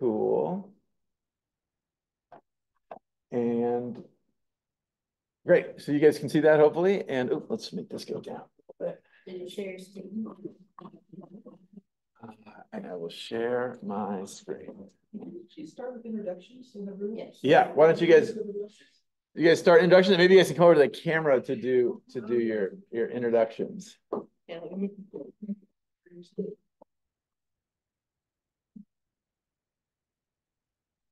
Cool. And great. So you guys can see that hopefully. And oh, let's make this go down a little bit. Did you share your screen? And I will share my screen. Did you start with introductions in the room? Yes. Yeah. Why don't you guys start introductions? And maybe you guys can come over to the camera to do your introductions. Yeah.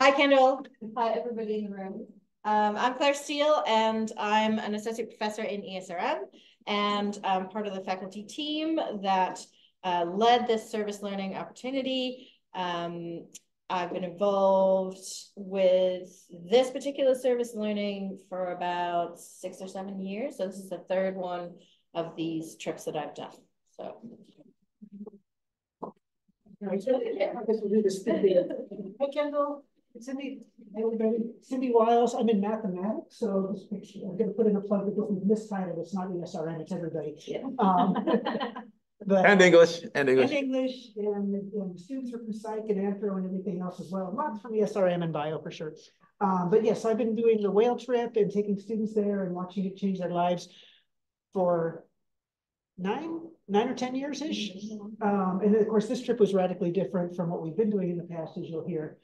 Hi, Kendall. Hi, everybody in the room. I'm Claire Steele, and I'm an associate professor in ESRM, and I'm part of the faculty team that led this service learning opportunity. I've been involved with this particular service learning for about 6 or 7 years. So this is the third one of these trips that I've done. So. Hi, Kendall. Cindy Wiles. I'm in mathematics, so this picture, I'm going to put in a plug because we miscited it. It's not ESRM, it's everybody. Yeah. And English. And students are from psych and anthro and everything else as well. Lots from ESRM and bio for sure. But yes, I've been doing the whale trip and taking students there and watching it change their lives for nine or 10 years-ish. And then, of course, this trip was radically different from what we've been doing in the past, as you'll hear.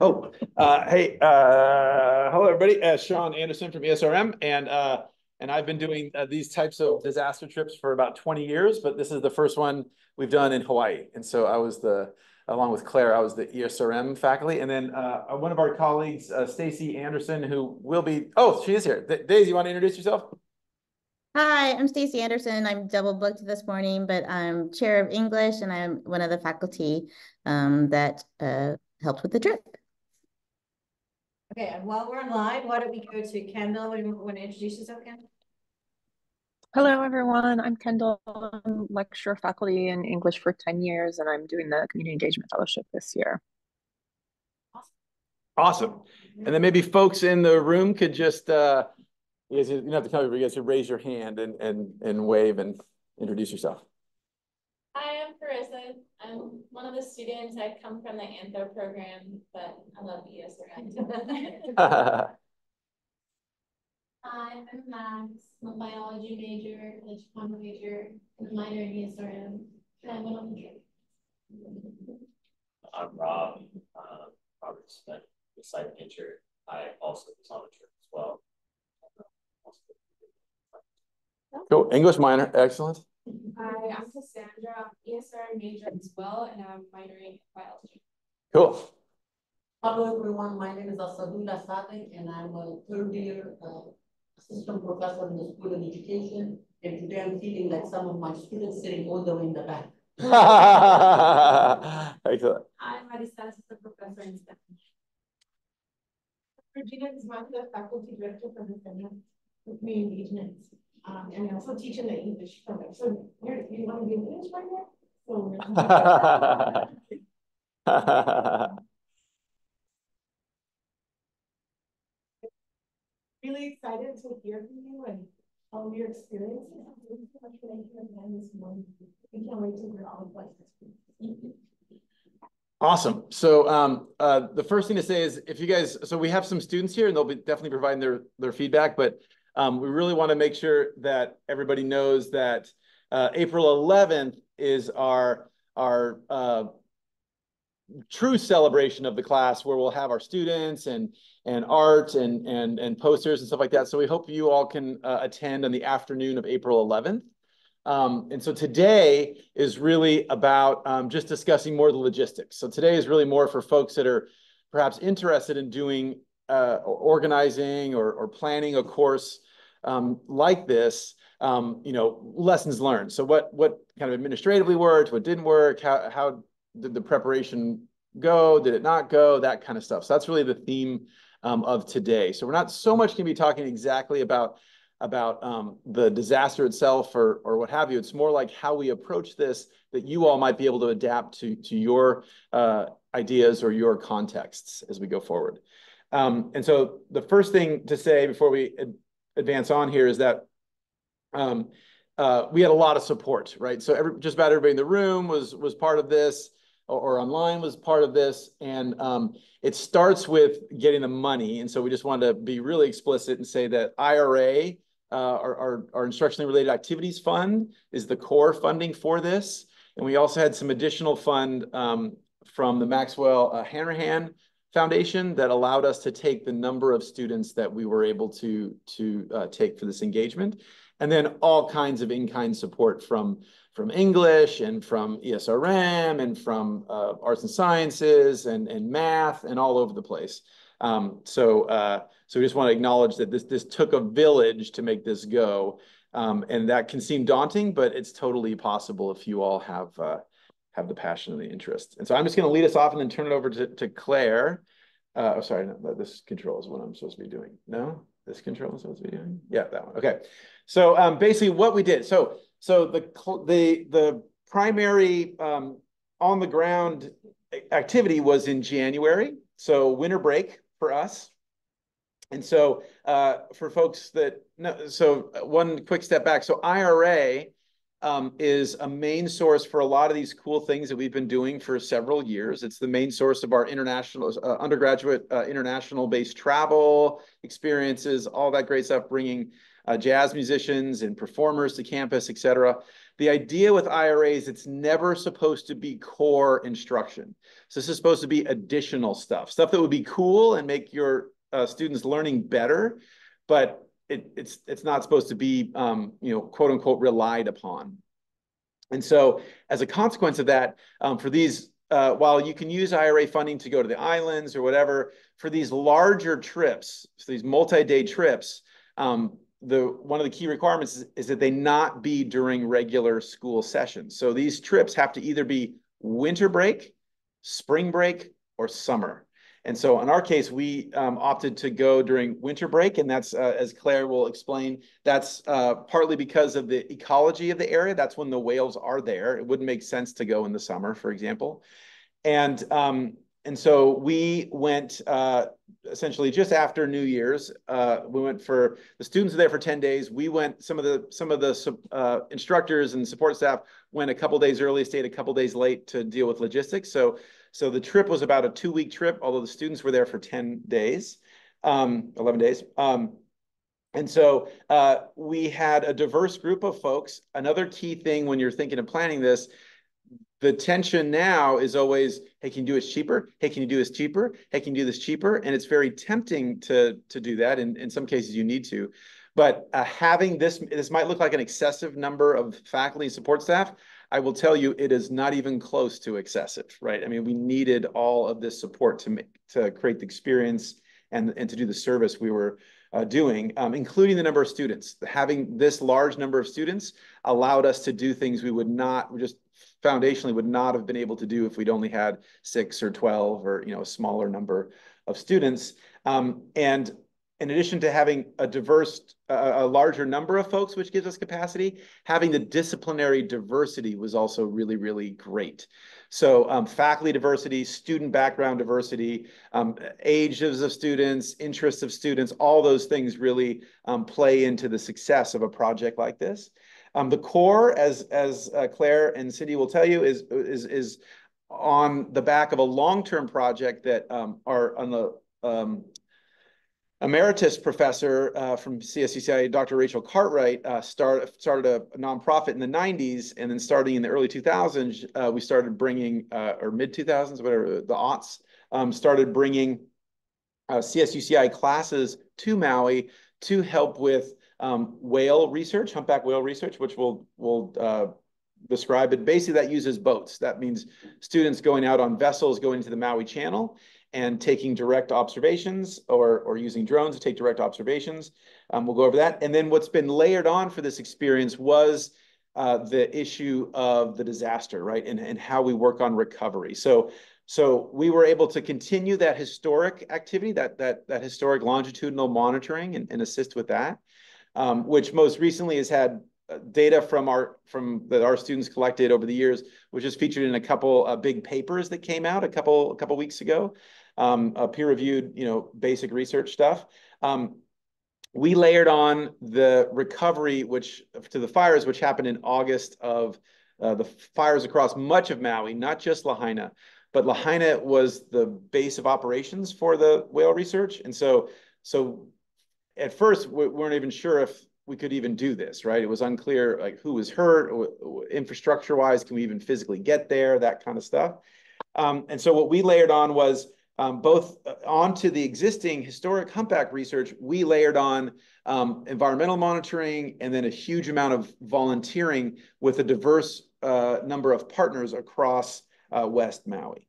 Oh, hey, hello everybody. Sean Anderson from ESRM, and I've been doing these types of disaster trips for about 20 years, but this is the first one we've done in Hawaii. And so I was along with Claire, I was the ESRM faculty, and then one of our colleagues, Stacy Anderson, who will be, oh, she is here. Daisy, you want to introduce yourself? Hi, I'm Stacy Anderson. I'm double booked this morning, but I'm chair of English, and I'm one of the faculty that helped with the trip. Okay, and while we're online, why don't we go to Kendall? You want to introduce yourself, Kendall? Hello, everyone. I'm Kendall. I'm lecturer faculty in English for 10 years, and I'm doing the Community Engagement Fellowship this year. Awesome. And then maybe folks in the room could just... you guys, you don't have to tell me, but you guys should raise your hand and wave and introduce yourself. Hi, I'm Carissa. I'm one of the students. I come from the Anthro program, but I love ESRM. Hi, I'm Max. I'm a biology major, electrical major, and a minor in ESRM. And I went on the trip. I'm Rob. Robert Smith, the site major. I also was on the trip as well. Cool. English minor. Excellent. Hi, I'm Cassandra. I'm ESRM major as well, and I'm minoring in biology. Cool. Hello, everyone. My name is Asadoula Sateh, and I'm a third-year assistant professor in the School of Education. And today I'm feeling like some of my students sitting all the way in the back. Excellent. I'm a assistant professor in Spanish. Regina is one of the faculty director for the Center for Community Engagement. And I also teach in the English program. So you want to be in English right now? So really excited to hear from you and all your experiences. Thank you so much for making your time this morning. We can't wait to hear all of what this. Awesome. So the first thing to say is if you guys, so we have some students here and they'll be definitely providing their feedback, but we really want to make sure that everybody knows that April 11th is our true celebration of the class where we'll have our students and art and posters and stuff like that. So we hope you all can attend on the afternoon of April 11th. And so today is really about just discussing more of the logistics. So today is really more for folks that are perhaps interested in doing organizing or planning a course like this, you know, lessons learned. So what kind of administratively worked, what didn't work, how did the preparation go, did it not go, that kind of stuff. So that's really the theme of today. So we're not so much going to be talking exactly about the disaster itself or what have you. It's more like how we approach this that you all might be able to adapt to your ideas or your contexts as we go forward. And so the first thing to say before we advance on here is that we had a lot of support, right? So just about everybody in the room was part of this, or online was part of this. And it starts with getting the money. And so we just wanted to be really explicit and say that IRA, our Instructionally Related Activities Fund, is the core funding for this. And we also had some additional fund from the Maxwell Hanrahan Foundation that allowed us to take the number of students that we were able to take for this engagement. And then all kinds of in-kind support from English and from ESRM and from arts and sciences and math and all over the place. So we just want to acknowledge that this took a village to make this go. And that can seem daunting, but it's totally possible if you all have the passion and the interest. And so I'm just going to lead us off and then turn it over to Claire. Oh, sorry, no, this control is what I'm supposed to be doing. No, this control is supposed to be doing. Yeah, that one. Okay. So basically, what we did. So the primary on the ground activity was in January. So winter break for us. And so for folks that know, so one quick step back. So IRA is a main source for a lot of these cool things that we've been doing for several years. It's the main source of our international undergraduate international-based travel experiences, all that great stuff, bringing jazz musicians and performers to campus, et cetera. The idea with IRA is it's never supposed to be core instruction. So this is supposed to be additional stuff that would be cool and make your students learning better, but it's not supposed to be, you know, quote unquote, relied upon. And so as a consequence of that, for these, while you can use IRA funding to go to the islands or whatever, for these larger trips, so these multi-day trips, one of the key requirements is that they not be during regular school sessions. So these trips have to either be winter break, spring break, or summer. And so in our case, we opted to go during winter break. And that's, as Claire will explain, that's partly because of the ecology of the area. That's when the whales are there. It wouldn't make sense to go in the summer, for example. And so we went essentially just after New Year's. We went for, the students were there for 10 days. We went, some of the instructors and support staff went a couple days early, stayed a couple days late to deal with logistics. So the trip was about a 2-week trip, although the students were there for 10 days, 11 days. And so we had a diverse group of folks. Another key thing when you're thinking of planning this, the tension now is always, hey, can you do this cheaper? Hey, can you do this cheaper? Hey, can you do this cheaper? And it's very tempting to do that. And in some cases, you need to. But having this might look like an excessive number of faculty and support staff. I will tell you, it is not even close to excessive, right? I mean, we needed all of this support to create the experience and to do the service we were doing, including the number of students. Having this large number of students allowed us to do things we just foundationally would not have been able to do if we'd only had 6 or 12 or, you know, a smaller number of students. And in addition to having a larger number of folks, which gives us capacity, having the disciplinary diversity was also really, really great. So faculty diversity, student background diversity, ages of students, interests of students, all those things really play into the success of a project like this. The core, as Claire and Cindy will tell you, is on the back of a long-term project that Emeritus professor from CSUCI, Dr. Rachel Cartwright, started a nonprofit in the 90s, and then starting in the early 2000s, we started bringing, or mid-2000s, whatever, the aughts, started bringing CSUCI classes to Maui to help with whale research, humpback whale research, which we'll describe. But basically that uses boats. That means students going out on vessels, going to the Maui Channel, and taking direct observations or using drones to take direct observations. We'll go over that. And then what's been layered on for this experience was the issue of the disaster, right? And how we work on recovery. So we were able to continue that historic activity, that historic longitudinal monitoring and assist with that, which most recently has had data that our students collected over the years, which is featured in a couple big papers that came out a couple weeks ago, peer-reviewed, you know, basic research stuff. we layered on the recovery to the fires, which happened in August of the fires across much of Maui, not just Lahaina, but Lahaina was the base of operations for the whale research. And so at first we weren't even sure if we could even do this, right? It was unclear like who was hurt, infrastructure wise, can we even physically get there, that kind of stuff. And so what we layered on was both onto the existing historic humpback research, we layered on environmental monitoring and then a huge amount of volunteering with a diverse number of partners across West Maui.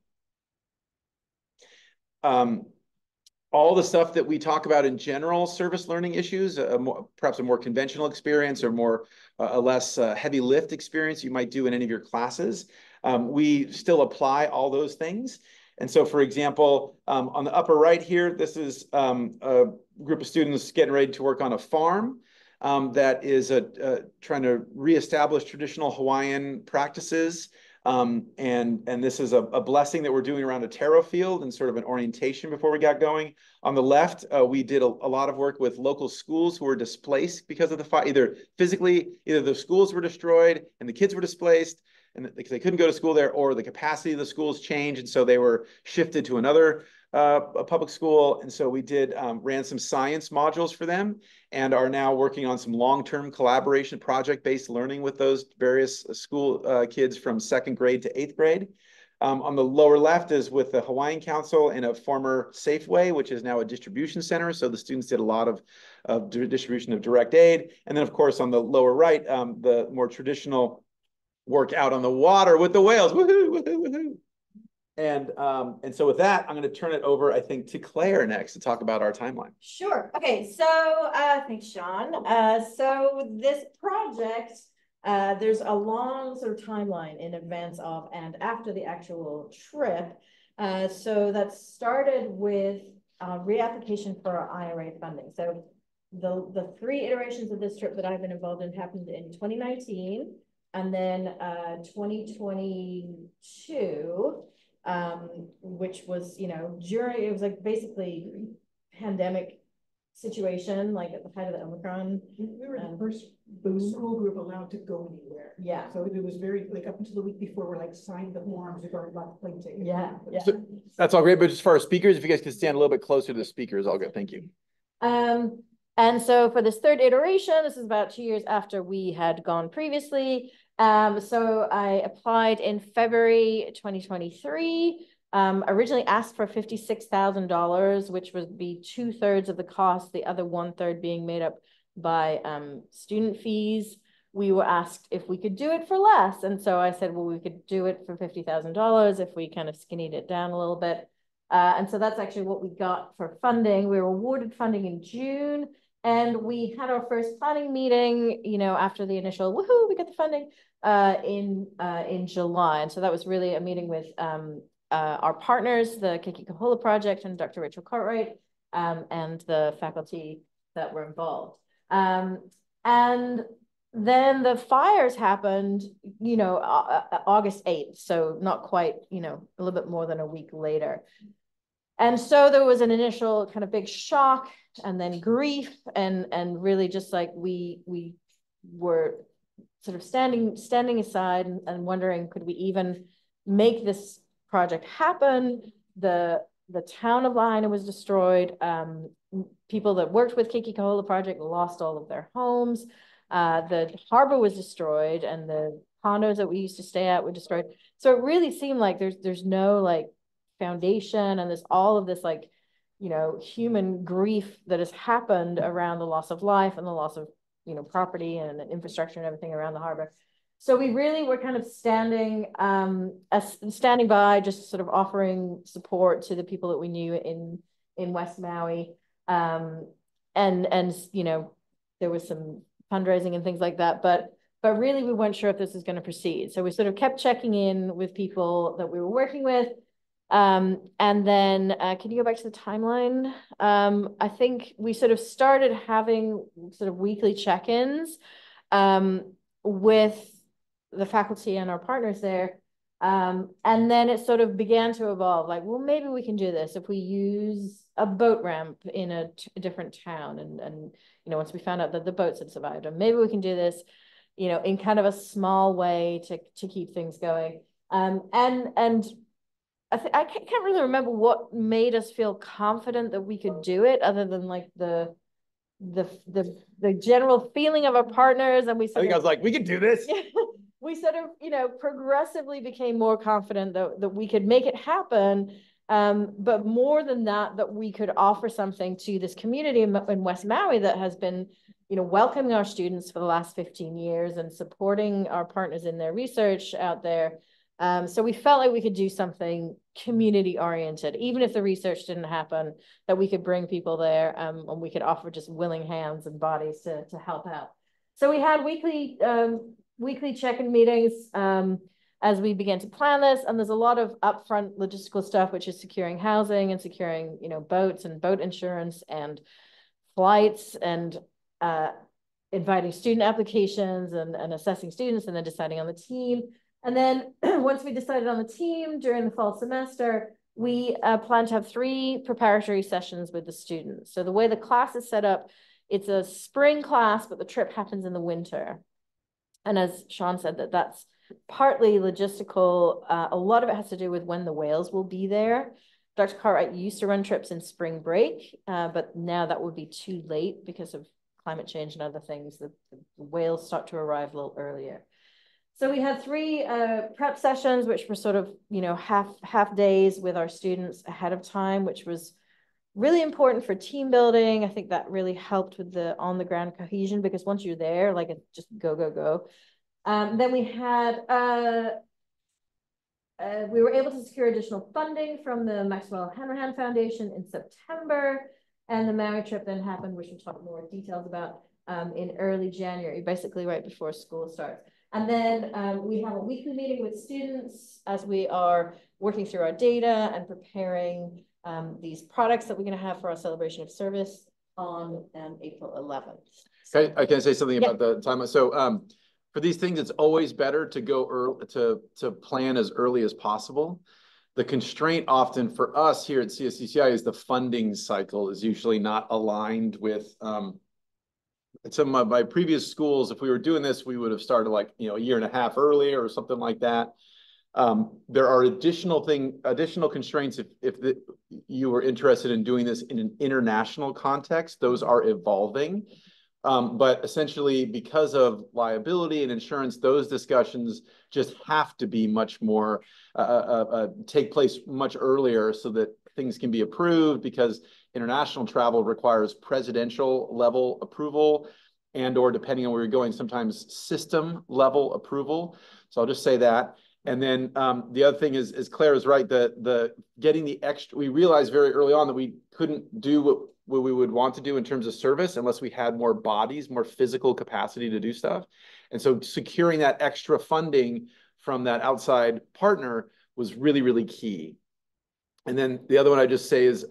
All the stuff that we talk about in general service learning issues, perhaps a more conventional experience or a less heavy lift experience you might do in any of your classes, we still apply all those things. And so, for example, on the upper right here, this is a group of students getting ready to work on a farm that is trying to reestablish traditional Hawaiian practices. And this is a blessing that we're doing around a taro field and sort of an orientation before we got going. On the left, we did a lot of work with local schools who were displaced because of the fire, either physically, either the schools were destroyed and the kids were displaced, and they couldn't go to school there, or the capacity of the schools changed, and so they were shifted to another public school. And so we ran some science modules for them and are now working on some long-term collaboration project-based learning with those various school kids from 2nd grade to 8th grade. On the lower left is with the Hawaiian Council in a former Safeway, which is now a distribution center. So the students did a lot of distribution of direct aid. And then, of course, on the lower right, the more traditional work out on the water with the whales. Woohoo, woohoo, woohoo. And so with that, I'm going to turn it over, I think, to Claire next to talk about our timeline. Sure. Okay. So thanks, Sean. So this project, there's a long sort of timeline in advance of and after the actual trip. So that started with reapplication for our IRA funding. So the three iterations of this trip that I've been involved in happened in 2019. And then 2022, which was, you know, during, it was like basically pandemic situation, like at the height of the Omicron. We were the first school group allowed to go anywhere. Yeah. So it was very, like up until the week before, we're like signed the forms regarding about the plane ticket. Yeah. Yeah. So that's all great. But as far as speakers, if you guys could stand a little bit closer to the speakers, all good. Thank you. And so for this third iteration, this is about 2 years after we had gone previously. So I applied in February 2023, originally asked for $56,000, which would be 2/3 of the cost, the other 1/3 being made up by student fees. We were asked if we could do it for less. And so I said, well, we could do it for $50,000 if we kind of skinnied it down a little bit. And so that's actually what we got for funding. We were awarded funding in June. And we had our first planning meeting, you know, after the initial woohoo, we got the funding in July. And so that was really a meeting with our partners, the Keiki Kohola Project and Dr. Rachel Cartwright and the faculty that were involved. And then the fires happened, you know, August 8th. So not quite, you know, a little bit more than a week later. And so there was an initial kind of big shock and then grief and really just like we were sort of standing aside and wondering, could we even make this project happen? The town of Lahaina was destroyed. People that worked with Keiki Kohola Project lost all of their homes. The harbor was destroyed and the condos that we used to stay at were destroyed. So it really seemed like there's no like foundation, and there's all of this like, you know, human grief that has happened around the loss of life and the loss of, you know, property and infrastructure and everything around the harbor. So we really were kind of standing by, just sort of offering support to the people that we knew in West Maui. And you know, there was some fundraising and things like that, but really we weren't sure if this was going to proceed. So we sort of kept checking in with people that we were working with. And then, can you go back to the timeline? I think we sort of started having sort of weekly check-ins with the faculty and our partners there. And then it sort of began to evolve, like, well, maybe we can do this if we use a boat ramp in a different town. And, you know, once we found out that the boats had survived, and maybe we can do this, you know, in kind of a small way to keep things going. And I can't really remember what made us feel confident that we could do it, other than like the general feeling of our partners. And we said, I think I was like, we could do this. We sort of, you know, progressively became more confident that we could make it happen. But more than that, that we could offer something to this community in West Maui that has been, you know, welcoming our students for the last 15 years and supporting our partners in their research out there. So we felt like we could do something community oriented, even if the research didn't happen, that we could bring people there, and we could offer just willing hands and bodies to help out. So we had weekly check-in meetings as we began to plan this. And there's a lot of upfront logistical stuff, which is securing housing and securing, you know, boats and boat insurance and flights and inviting student applications and assessing students and then deciding on the team. And then once we decided on the team during the fall semester, we plan to have 3 preparatory sessions with the students. So the way the class is set up, it's a spring class, but the trip happens in the winter. And as Sean said, that's partly logistical. A lot of it has to do with when the whales will be there. Dr. Cartwright used to run trips in spring break, but now that would be too late because of climate change and other things. The whales start to arrive a little earlier. So we had 3 prep sessions, which were sort of, you know, half days with our students ahead of time, which was really important for team building. I think that really helped with the on-the-ground cohesion, because once you're there, like, it just go, go, go. Then we had, we were able to secure additional funding from the Maxwell Hanrahan Foundation in September, and the Maui trip then happened, which we'll talk more details about in early January, basically right before school starts. And then we have a weekly meeting with students as we are working through our data and preparing these products that we're going to have for our celebration of service on April 11th. So, can I say something about the timeline? So for these things, it's always better to go early, to plan as early as possible. The constraint often for us here at CSUCI is the funding cycle is usually not aligned with some of my previous schools. If we were doing this, we would have started, like, you know, a year and a half earlier or something like that. There are additional constraints if you were interested in doing this in an international context. Those are evolving, but essentially, because of liability and insurance, those discussions just have to be much more take place much earlier so that things can be approved, because international travel requires presidential level approval and, or depending on where you're going, sometimes system level approval. So I'll just say that. And then the other thing is Claire is right, the getting the extra, we realized very early on that we couldn't do what we would want to do in terms of service unless we had more bodies, more physical capacity to do stuff. And so securing that extra funding from that outside partner was really, really key. And then the other one I just say is,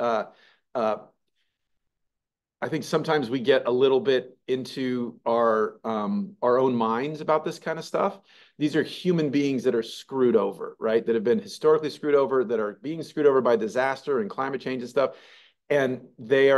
I think sometimes we get a little bit into our own minds about this kind of stuff. These are human beings that are screwed over, right? That have been historically screwed over, that are being screwed over by disaster and climate change and stuff. And they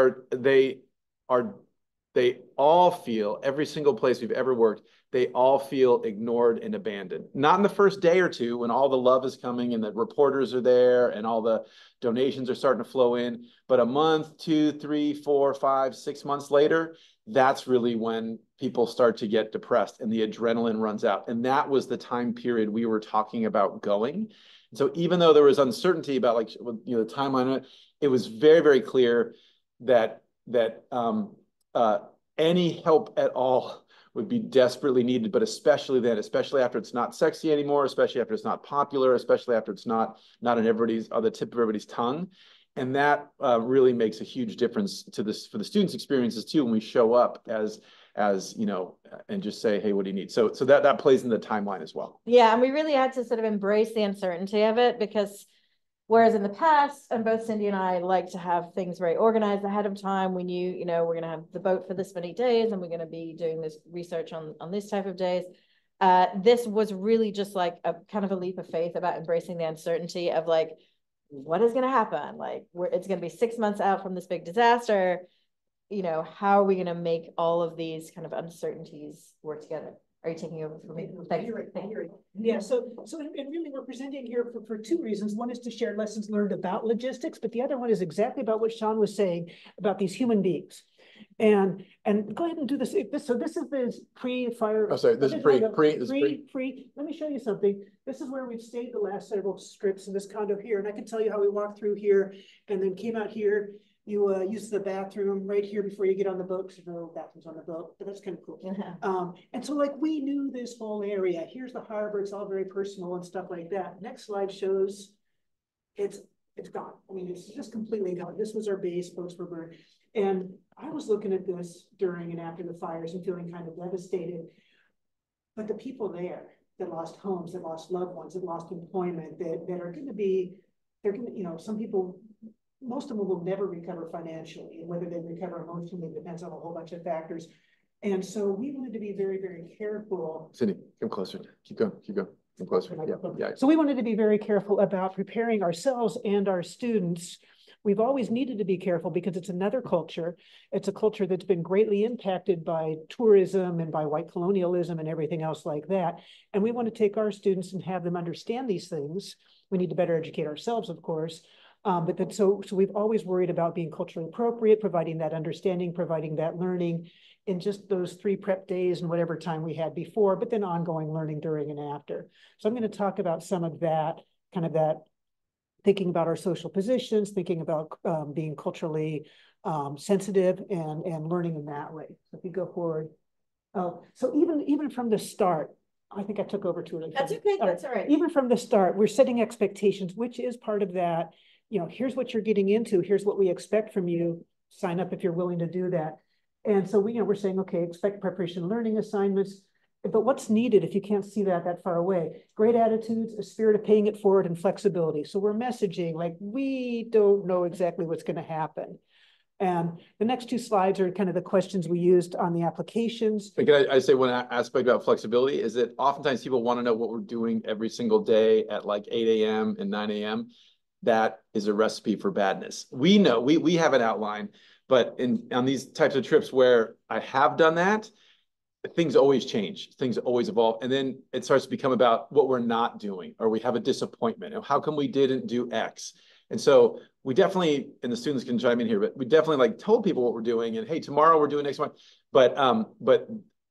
all feel, every single place we've ever worked, they all feel ignored and abandoned. Not in the first day or two when all the love is coming and the reporters are there and all the donations are starting to flow in, but a month, 2, 3, 4, 5, 6 months later, that's really when people start to get depressed and the adrenaline runs out. And that was the time period we were talking about going. So even though there was uncertainty about, like, you know, the timeline, it was very, very clear that any help at all would be desperately needed, but especially then, especially after it's not sexy anymore, especially after it's not popular, especially after it's not on everybody's, on the tip of everybody's tongue. And that really makes a huge difference to this, for the students' experiences too, when we show up as you know, and just say, hey, what do you need? So that plays in the timeline as well. Yeah, and we really had to sort of embrace the uncertainty of it, because whereas in the past, and both Cindy and I like to have things very organized ahead of time, we knew, you know, we're going to have the boat for this many days and we're going to be doing this research on this type of days. This was really just like a kind of a leap of faith about embracing the uncertainty of, like, what is going to happen? Like, it's going to be 6 months out from this big disaster. You know, how are we going to make all of these kind of uncertainties work together? Are you taking over for me? Thank you. Yeah, so and really we're presenting here for two reasons. One is to share lessons learned about logistics, but the other one is exactly about what Sean was saying about these human beings. And go ahead and do this. So this is this pre-fire. Oh, sorry, this is pre. Let me show you something. This is where we've stayed the last several strips in this condo here. And I can tell you how we walked through here and then came out here. You use the bathroom right here before you get on the boat, because there's no bathrooms on the boat, but that's kind of cool. Yeah. And so, like, we knew this whole area. Here's the harbor. It's all very personal and stuff like that. Next slide shows it's gone. I mean, it's just completely gone. This was our base. Folks were burned. And I was looking at this during and after the fires and feeling kind of devastated. But the people there that lost homes, that lost loved ones, that lost employment, that are going to be, they're going to, you know, some people, most of them will never recover financially, and whether they recover emotionally depends on a whole bunch of factors. And so we wanted to be very, very careful. Cindy, come closer. Keep going. Come closer. Yeah. So we wanted to be very careful about preparing ourselves and our students. We've always needed to be careful because it's another culture. It's a culture that's been greatly impacted by tourism and by white colonialism and everything else like that. And we want to take our students and have them understand these things. We need to better educate ourselves, of course. But then, so we've always worried about being culturally appropriate, providing that understanding, providing that learning in just those 3 prep days and whatever time we had before, but then ongoing learning during and after. So I'm going to talk about some of that, kind of that thinking about our social positions, thinking about being culturally sensitive and learning in that way. So if you go forward. Oh, so even from the start, I think I took over too early. That's okay. That's all right. Even from the start, we're setting expectations, which is part of that. You know, here's what you're getting into. Here's what we expect from you. Sign up if you're willing to do that. And so we're saying, okay, expect preparation learning assignments. But what's needed if you can't see that far away? Great attitudes, a spirit of paying it forward, and flexibility. So we're messaging like we don't know exactly what's going to happen. And the next 2 slides are kind of the questions we used on the applications. Can I say one aspect about flexibility is that oftentimes people want to know what we're doing every single day at like 8 a.m. and 9 a.m. That is a recipe for badness. We know, we have an outline, but on these types of trips where I have done that, things always change, things always evolve. And then it starts to become about what we're not doing, or we have a disappointment, or how come we didn't do X? And so we definitely, and the students can chime in here, but we definitely like told people what we're doing and hey, tomorrow we're doing next month. But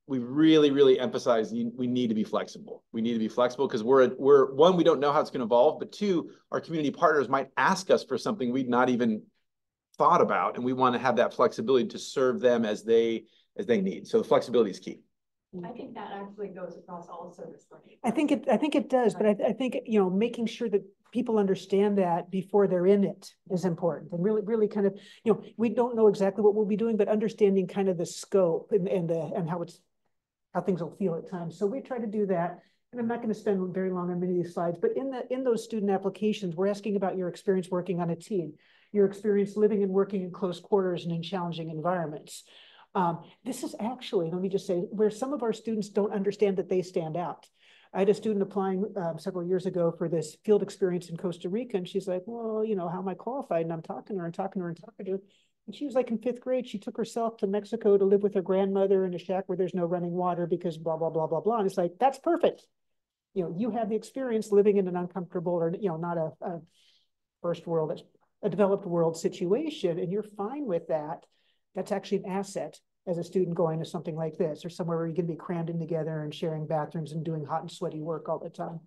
we really, really emphasize we need to be flexible. We need to be flexible because we're one, we don't know how it's going to evolve, but 2, our community partners might ask us for something we'd not even thought about. And we want to have that flexibility to serve them as they need. So the flexibility is key. I think that actually goes across all service learning. I think it does, but I think, you know, making sure that people understand that before they're in it is important. And really, really kind of, you know, we don't know exactly what we'll be doing, but understanding kind of the scope and how things will feel at times. So we try to do that. And I'm not going to spend very long on many of these slides, but in those student applications, we're asking about your experience working on a team, your experience living and working in close quarters and in challenging environments. This is actually, let me just say, where some of our students don't understand that they stand out. I had a student applying several years ago for this field experience in Costa Rica, and she's like, well, you know, how am I qualified? And I'm talking to her and talking to her and talking to her. And she was like in 5th grade, she took herself to Mexico to live with her grandmother in a shack where there's no running water because blah, blah, blah, blah, blah. And it's like, that's perfect. You know, you have the experience living in an uncomfortable or, you know, not a first world, a developed world situation, and you're fine with that. That's actually an asset as a student going to something like this, or somewhere where you're going to be crammed in together and sharing bathrooms and doing hot and sweaty work all the time.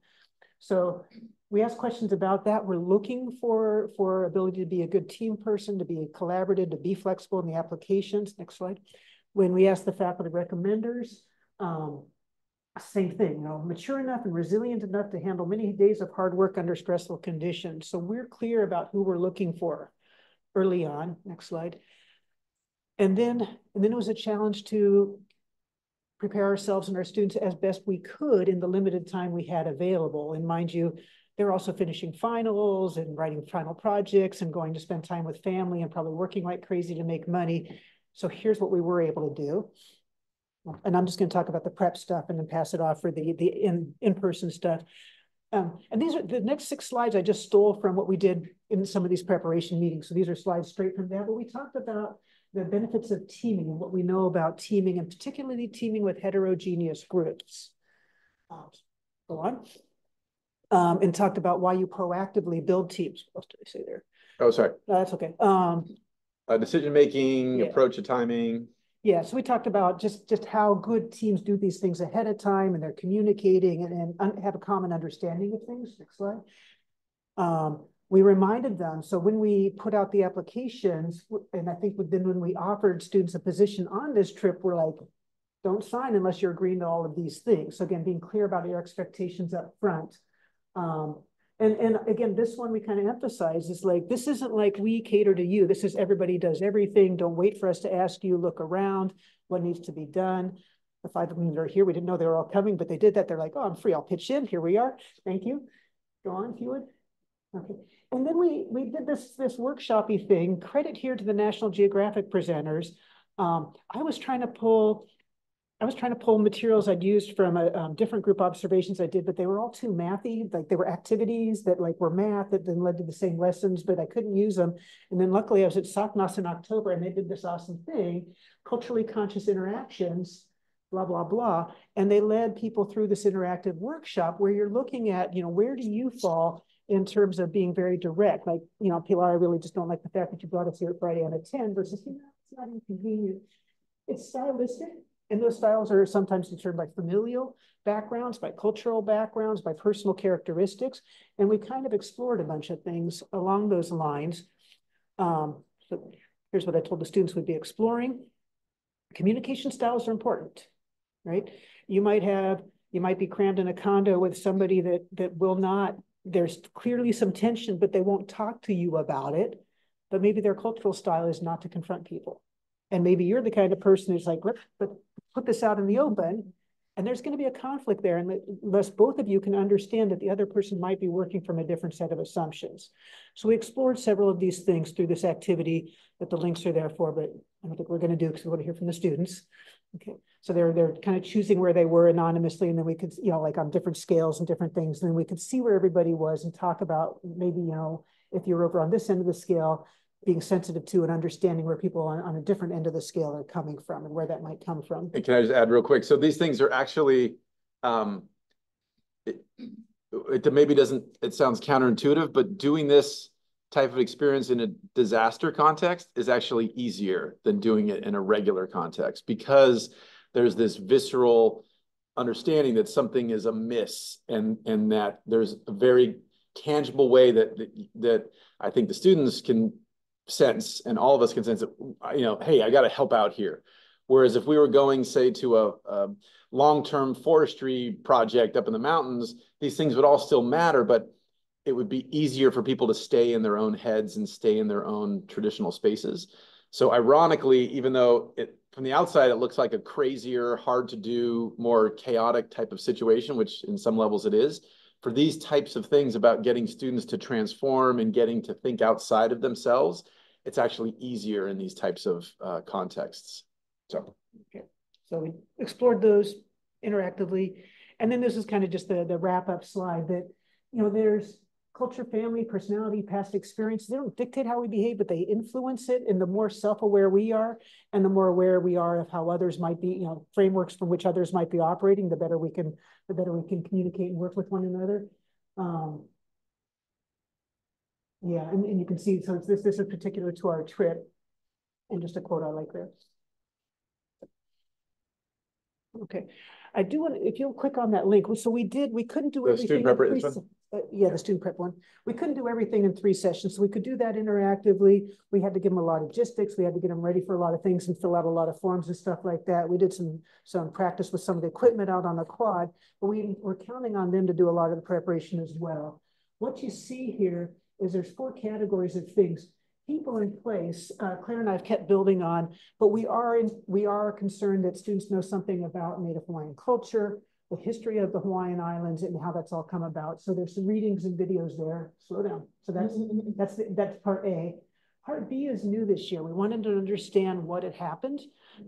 So we ask questions about that. We're looking for ability to be a good team person, to be collaborative, to be flexible in the applications. Next slide. When we ask the faculty recommenders, same thing, you know, mature enough and resilient enough to handle many days of hard work under stressful conditions. So we're clear about who we're looking for early on. Next slide. And then it was a challenge to prepare ourselves and our students as best we could in the limited time we had available. And mind you, they're also finishing finals and writing final projects and going to spend time with family and probably working like crazy to make money. So here's what we were able to do. And I'm just going to talk about the prep stuff and then pass it off for the in-person stuff. And these are the next 6 slides I just stole from what we did in some of these preparation meetings. So these are slides straight from there, but we talked about the benefits of teaming and what we know about teaming, and particularly teaming with heterogeneous groups. Go on. And talked about why you proactively build teams. What did I say there? Oh, sorry. No, that's okay. Decision-making, yeah. Approach to timing. Yeah, so we talked about just how good teams do these things ahead of time, and they're communicating and have a common understanding of things. Next slide. We reminded them, so when we put out the applications, and I think then when we offered students a position on this trip, we're like, don't sign unless you're agreeing to all of these things. So again, being clear about your expectations up front. And again, this one we kind of emphasize is like, this isn't like we cater to you. This is everybody does everything. Don't wait for us to ask you, look around, what needs to be done. The 5 of them that are here, we didn't know they were all coming, but they did that. They're like, oh, I'm free. I'll pitch in. Here we are. Thank you. Go on if you would. Okay. And then we did this workshop-y thing. Credit here to the National Geographic presenters. I was trying to pull materials I'd used from a different group observations I did, but they were all too mathy. Like they were activities that like were math that then led to the same lessons, but I couldn't use them. And then luckily I was at SACNAS in October and they did this awesome thing, culturally conscious interactions, blah, blah, blah. And they led people through this interactive workshop where you're looking at, you know, where do you fall in terms of being very direct? Like, you know, Pilar, I really just don't like the fact that you brought us here Friday on a 10 versus, you know, it's not inconvenient. It's stylistic. And those styles are sometimes determined by familial backgrounds, by cultural backgrounds, by personal characteristics. And we kind of explored a bunch of things along those lines. So here's what I told the students we'd be exploring. Communication styles are important, right? You might be crammed in a condo with somebody that will not, there's clearly some tension, but they won't talk to you about it. But maybe their cultural style is not to confront people. And maybe you're the kind of person who's like, let's put this out in the open, and there's going to be a conflict there unless both of you can understand that the other person might be working from a different set of assumptions. So we explored several of these things through this activity that the links are there for, but I don't think we're going to do because we want to hear from the students. Okay, so they're kind of choosing where they were anonymously, and then we could, you know, like on different scales and different things, and then we could see where everybody was and talk about maybe, you know, if you're over on this end of the scale, being sensitive to and understanding where people on a different end of the scale are coming from and where that might come from. And can I just add real quick? So these things are actually, it sounds counterintuitive, but doing this type of experience in a disaster context is actually easier than doing it in a regular context, because there's this visceral understanding that something is amiss and that there's a very tangible way that I think the students can sense, and all of us can sense that, you know, hey, I got to help out here. Whereas if we were going, say, to a long-term forestry project up in the mountains, these things would all still matter, but it would be easier for people to stay in their own heads and stay in their own traditional spaces. So ironically, even though from the outside, it looks like a crazier, hard to do, more chaotic type of situation, which in some levels it is, for these types of things about getting students to transform and getting to think outside of themselves, it's actually easier in these types of contexts. So, okay. So we explored those interactively. And then this is kind of just the wrap up slide that, you know, there's culture, family, personality, past experience. They don't dictate how we behave, but they influence it. And the more self-aware we are and the more aware we are of how others might be, you know, frameworks from which others might be operating, the better we can communicate and work with one another. Yeah, and you can see, so it's this is particular to our trip. And just a quote I like there. Okay. I do want to, if you'll click on that link. So we couldn't do everything. The student prep one. We couldn't do everything in 3 sessions. So we could do that interactively. We had to give them a lot of logistics. We had to get them ready for a lot of things and fill out a lot of forms and stuff like that. We did some practice with some of the equipment out on the quad, but we're counting on them to do a lot of the preparation as well. What you see here is there's 4 categories of things. People in place, Claire and I have kept building on, but we are concerned that students know something about Native Hawaiian culture, the history of the Hawaiian Islands, and how that's all come about. So there's some readings and videos there. Slow down. So that's part A. Part B is new this year. We wanted to understand what had happened.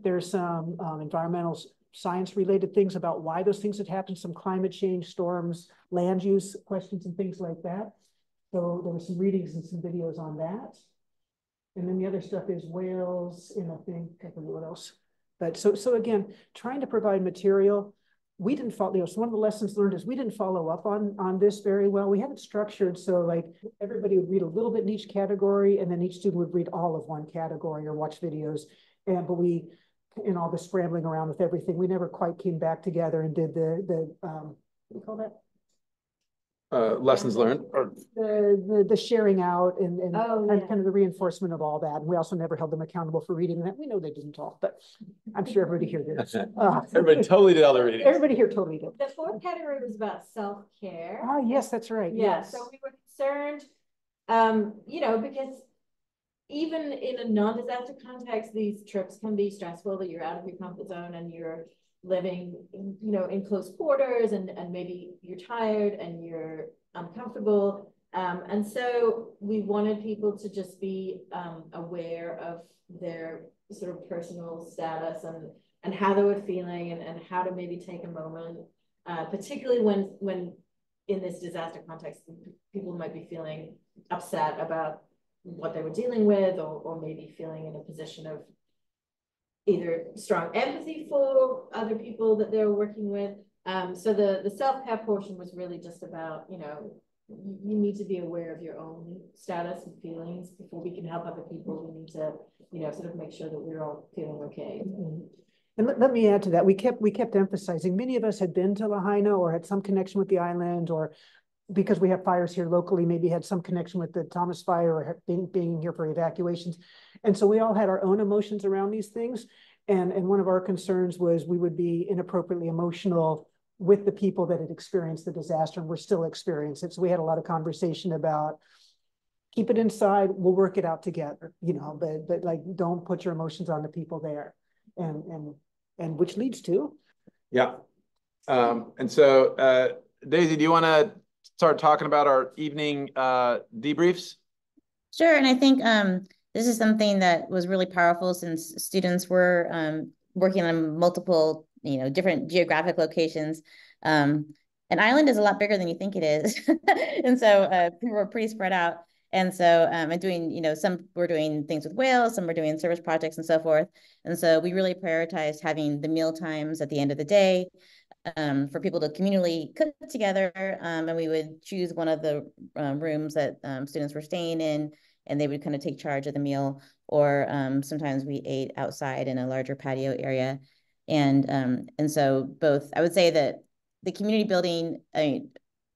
There's some environmental science-related things about why those things had happened, some climate change, storms, land use questions and things like that. So there were some readings and some videos on that. And then the other stuff is whales, and I don't know what else. But so again, trying to provide material. We didn't follow, so one of the lessons learned is we didn't follow up on this very well. We had it structured so like everybody would read a little bit in each category, and then each student would read all of one category or watch videos. But we, in all the scrambling around with everything, we never quite came back together and did the what do you call that? Lessons learned, or the sharing out and kind of the reinforcement of all that. And we also never held them accountable for reading that. We know they didn't all, but I'm sure everybody here did. Everybody totally did all the reading. Everybody here totally did. The fourth category was about self-care. Oh, yes, that's right. Yeah, yes. So we were concerned, you know, because even in a non-disaster context, these trips can be stressful, that you're out of your comfort zone and you're living, you know, in close quarters, and maybe you're tired and you're uncomfortable. And so we wanted people to just be aware of their sort of personal status and how they were feeling, and how to maybe take a moment, particularly when in this disaster context, people might be feeling upset about what they were dealing with, or maybe feeling in a position of either strong empathy for other people that they're working with. So the self-care portion was really just about, you know, you need to be aware of your own status and feelings before we can help other people. We need to, you know, sort of make sure that we're all feeling okay. Mm-hmm. And let me add to that. We kept emphasizing, many of us had been to Lahaina or had some connection with the island, or because we have fires here locally, maybe had some connection with the Thomas fire, or being here for evacuations. And so we all had our own emotions around these things. And one of our concerns was we would be inappropriately emotional with the people that had experienced the disaster, and we're still experiencing it. So we had a lot of conversation about keep it inside, we'll work it out together, you know, but like, don't put your emotions on the people there. And which leads to. Yeah. And so Daisy, do you want to start talking about our evening debriefs? Sure, and I think this is something that was really powerful, since students were working on multiple, you know, different geographic locations. An island is a lot bigger than you think it is, and so people were pretty spread out. And so and doing, you know, some were doing things with whales, some were doing service projects and so forth. And so we really prioritized having the meal times at the end of the day. For people to communally cook together, and we would choose one of the rooms that students were staying in, and they would kind of take charge of the meal, or sometimes we ate outside in a larger patio area. And so both, I would say that the community building,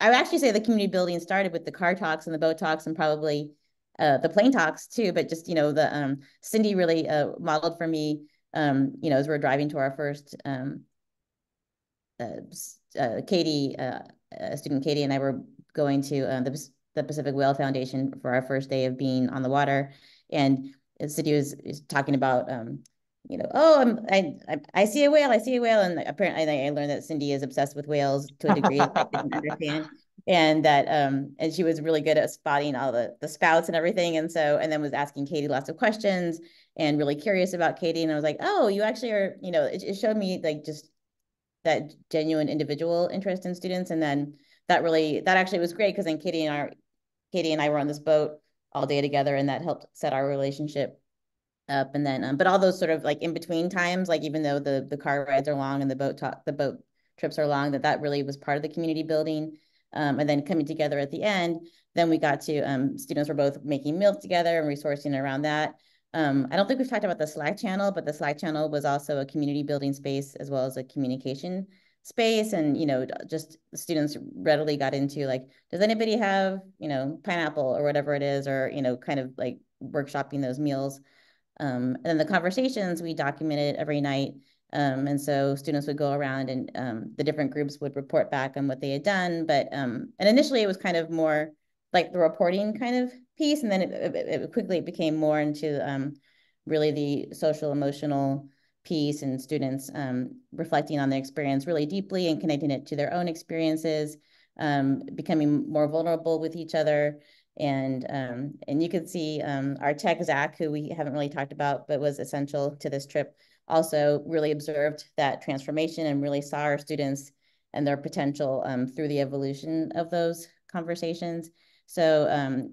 I would actually say the community building started with the car talks and the boat talks, and probably the plane talks too, but just, you know, the Cindy really modeled for me, you know, as we were driving to our first, student Katie and I were going to the Pacific Whale Foundation for our first day of being on the water, and Cindy was talking about, you know, oh, I see a whale, I see a whale, and apparently I learned that Cindy is obsessed with whales to a degree that I didn't understand, and that and she was really good at spotting all the spouts and everything, and so, and then was asking Katie lots of questions and really curious about Katie, and I was like, oh, you actually are, you know, it showed me like just that genuine individual interest in students. And then that really, that actually was great, because then Katie and I were on this boat all day together, and that helped set our relationship up. And then, but all those sort of like in between times, like even though the car rides are long and the boat trips are long, that really was part of the community building. And then coming together at the end, then we got to, students were both making meals together and resourcing around that. I don't think we've talked about the Slack channel, but the Slack channel was also a community building space as well as a communication space. And, you know, just students readily got into like, does anybody have, you know, pineapple or whatever it is, or, you know, kind of like workshopping those meals. And then the conversations we documented every night. And so students would go around, and the different groups would report back on what they had done. But, and initially it was kind of more like the reporting kind of piece, and then it quickly became more into really the social emotional piece, and students reflecting on their experience really deeply and connecting it to their own experiences, becoming more vulnerable with each other. And you could see our tech, Zach, who we haven't really talked about, but was essential to this trip, also really observed that transformation and really saw our students and their potential through the evolution of those conversations. So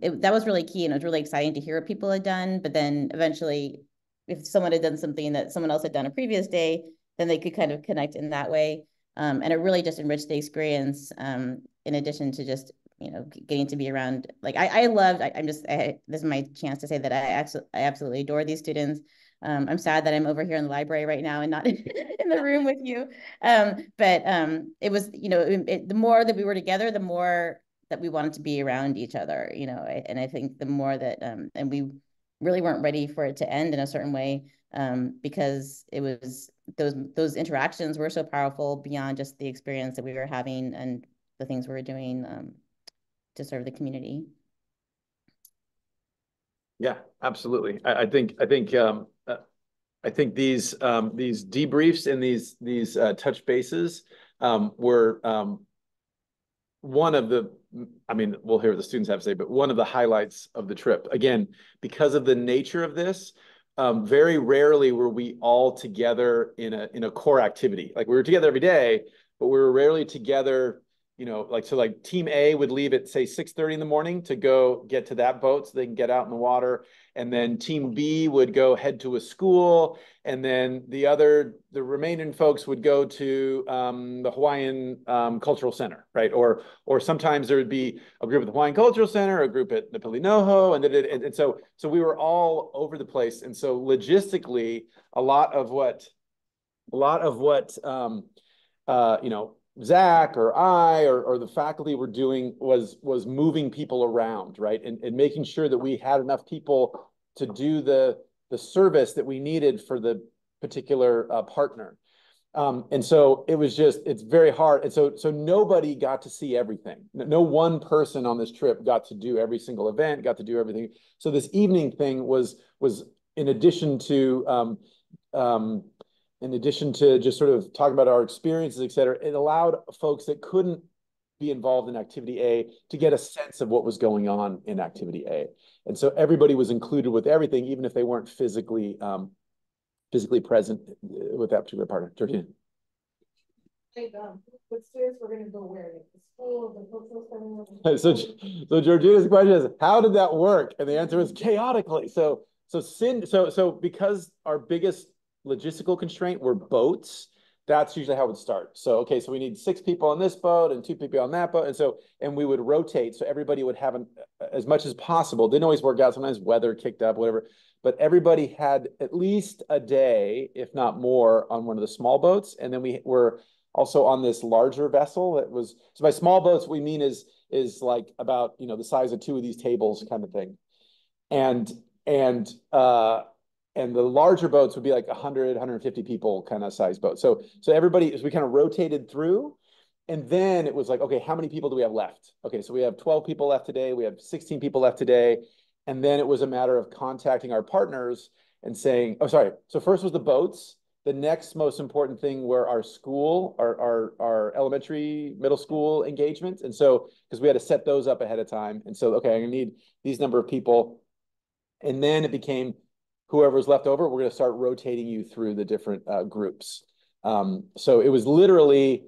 that was really key, and it was really exciting to hear what people had done. But then eventually, if someone had done something that someone else had done a previous day, then they could kind of connect in that way. And it really just enriched the experience, in addition to just, you know, getting to be around, like, I loved, this is my chance to say that I absolutely adore these students. I'm sad that I'm over here in the library right now and not in the room with you. But it was, you know, the more that we were together, the more that we wanted to be around each other, you know, and I think the more that, and we really weren't ready for it to end in a certain way, because it was, those interactions were so powerful beyond just the experience that we were having and the things we were doing to serve the community. Yeah, absolutely. I think these debriefs and these touch bases were one of the, I mean, we'll hear what the students have to say, but one of the highlights of the trip. Again, because of the nature of this, very rarely were we all together in a core activity. Like, we were together every day, but we were rarely together, you know, like, so like team A would leave at, say, 6:30 in the morning to go get to that boat so they can get out in the water. And then team B would go head to a school. And then the remaining folks would go to the Hawaiian Cultural Center, right? Or sometimes there would be a group at the Hawaiian Cultural Center, a group at Napili Noho. And so we were all over the place. And so logistically, a lot of what you know, Zach or I or the faculty were doing was moving people around, right? And making sure that we had enough people to do the service that we needed for the particular partner. And so it was just, it's very hard. And so nobody got to see everything. No one person on this trip got to do every single event, got to do everything. So this evening thing was in addition to, in addition to just sort of talking about our experiences, et cetera, it allowed folks that couldn't be involved in activity A to get a sense of what was going on in activity A. And so everybody was included with everything, even if they weren't physically present with that particular partner. Turkey. What students were going to go where? The school, the cultural center? So Georgina's question is, how did that work? And the answer is chaotically. So because our biggest logistical constraint were boats, that's usually how it would start. So, okay, so we need 6 people on this boat and 2 people on that boat. And we would rotate. So everybody would have as much as possible. Didn't always work out. Sometimes weather kicked up, whatever. But everybody had at least a day, if not more, on one of the small boats. And then we were also on this larger vessel that was, so by small boats, what we mean is like about, you know, the size of 2 of these tables kind of thing. And the larger boats would be like 100, 150 people kind of size boat. So everybody, we kind of rotated through, and then it was like, okay, how many people do we have left? Okay, so we have 12 people left today. We have 16 people left today. And then it was a matter of contacting our partners and saying, oh, sorry. So first was the boats. The next most important thing were our school, our elementary, middle school engagements. And so, because we had to set those up ahead of time. And so, okay, I'm gonna need these number of people. And then it became, whoever's left over, we're going to start rotating you through the different groups. So it was literally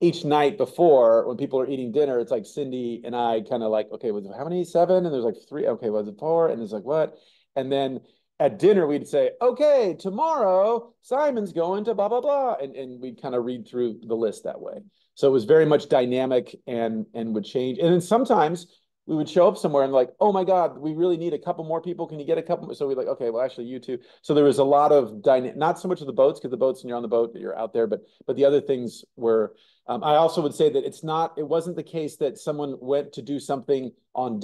each night before, when people are eating dinner, it's like Cindy and I kind of like, okay, was it how many? 7? And there's like 3. Okay, was it 4? And it's like, what? And then at dinner, we'd say, okay, tomorrow, Simon's going to blah, blah, blah. And we'd kind of read through the list that way. So it was very much dynamic and would change. And then sometimes we would show up somewhere and like, oh my God, we really need a couple more people. Can you get a couple more? So we're like, okay, well, actually you too. So there was a lot of dynamic, not so much of the boats, because the boats and you're on the boat, you're out there, but the other things were, I also would say that it wasn't the case that someone went to do something on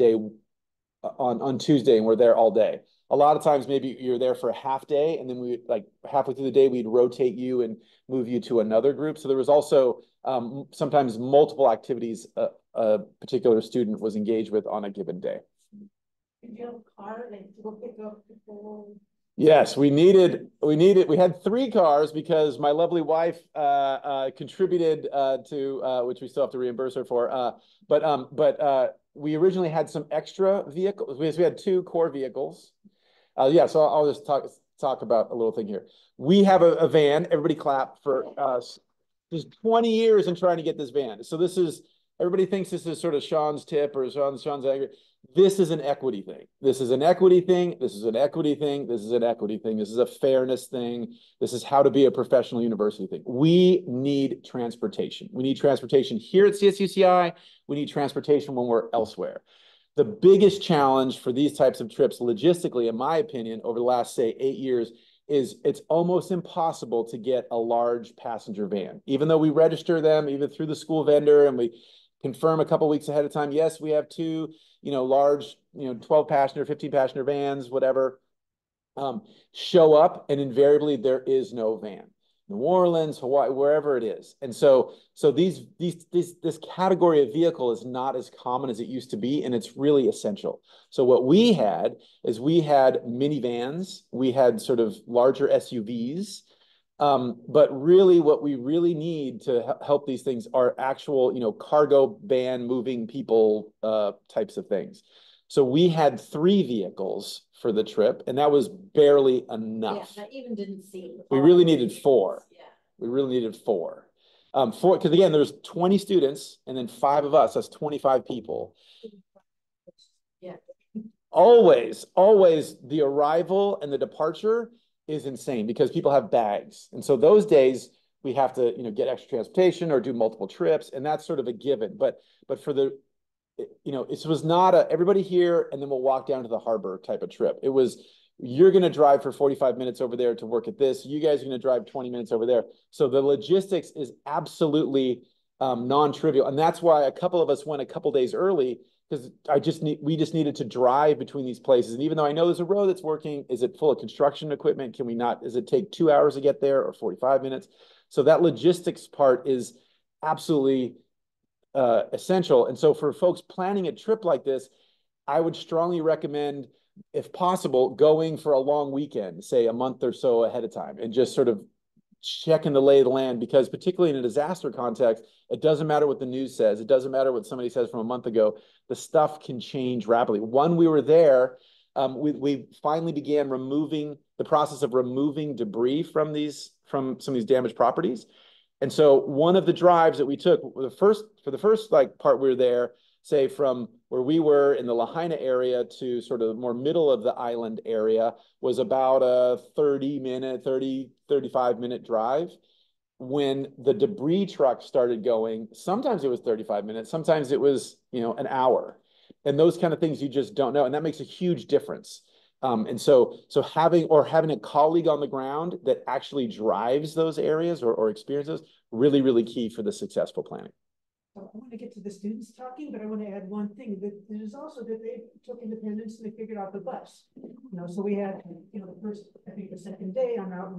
Tuesday and we're there all day. A lot of times maybe you're there for a half day, and then we like halfway through the day, we'd rotate you and move you to another group. So there was also sometimes multiple activities a particular student was engaged with on a given day. Did you have a car that you would pick up people? Yes, we had 3 cars, because my lovely wife contributed to, which we still have to reimburse her for, but we originally had some extra vehicles. We had 2 core vehicles. Yeah, so I'll just talk talk about a little thing here. We have a van. Everybody clap for us. There's 20 years in trying to get this van. So this is, everybody thinks this is sort of Sean's tip or Sean's aggregate. This is an equity thing. This is an equity thing. This is an equity thing. This is an equity thing. This is a fairness thing. This is how to be a professional university thing. We need transportation. We need transportation here at CSUCI. We need transportation when we're elsewhere. The biggest challenge for these types of trips logistically, in my opinion, over the last, say, 8 years, is it's almost impossible to get a large passenger van. Even though we register them, even through the school vendor, and we confirm a couple weeks ahead of time, yes, we have two, large, 12 passenger, 15 passenger vans, whatever, show up, and invariably there is no van. New Orleans, Hawaii, wherever it is. And so this category of vehicle is not as common as it used to be, and it's really essential. So what we had is we had minivans, we had sort of larger SUVs, but really what we really need to help these things are actual, cargo van moving people types of things. So we had 3 vehicles for the trip, and that was barely enough. Yeah, that even didn't seem. We really needed 4. Yeah. We really needed 4. 4, because again, there's 20 students and then 5 of us, that's 25 people. Yeah. Always the arrival and the departure is insane because people have bags. And so those days we have to, get extra transportation or do multiple trips, and that's sort of a given. But for the it was not a everybody here and then we'll walk down to the harbor type of trip. It was, you're going to drive for 45 minutes over there to work at this. You guys are going to drive 20 minutes over there. So the logistics is absolutely non-trivial. And that's why a couple of us went a couple days early, because we just needed to drive between these places. And even though I know there's a road that's working, is it full of construction equipment? Can we not, does it take 2 hours to get there or 45 minutes? So that logistics part is absolutely essential. And so for folks planning a trip like this, I would strongly recommend, if possible, going for a long weekend, say a month or so ahead of time, and just sort of checking the lay of the land, because particularly in a disaster context, it doesn't matter what the news says. It doesn't matter what somebody says from a month ago. The stuff can change rapidly. When we were there, we finally began the process of removing debris from some of these damaged properties. And so one of the drives that we took, for the first like part we were there, say from where we were in the Lahaina area to sort of more middle of the island area, was about a 35 minute drive. When the debris truck started going, sometimes it was 35 minutes, sometimes it was, an hour. And those kind of things you just don't know. And that makes a huge difference. And so having a colleague on the ground that actually drives those areas or experiences, really, really key for the successful planning. I want to get to the students talking, but I want to add one thing. That there's also that they took independence and they figured out the bus. So we had, the first, I think the second day, I'm out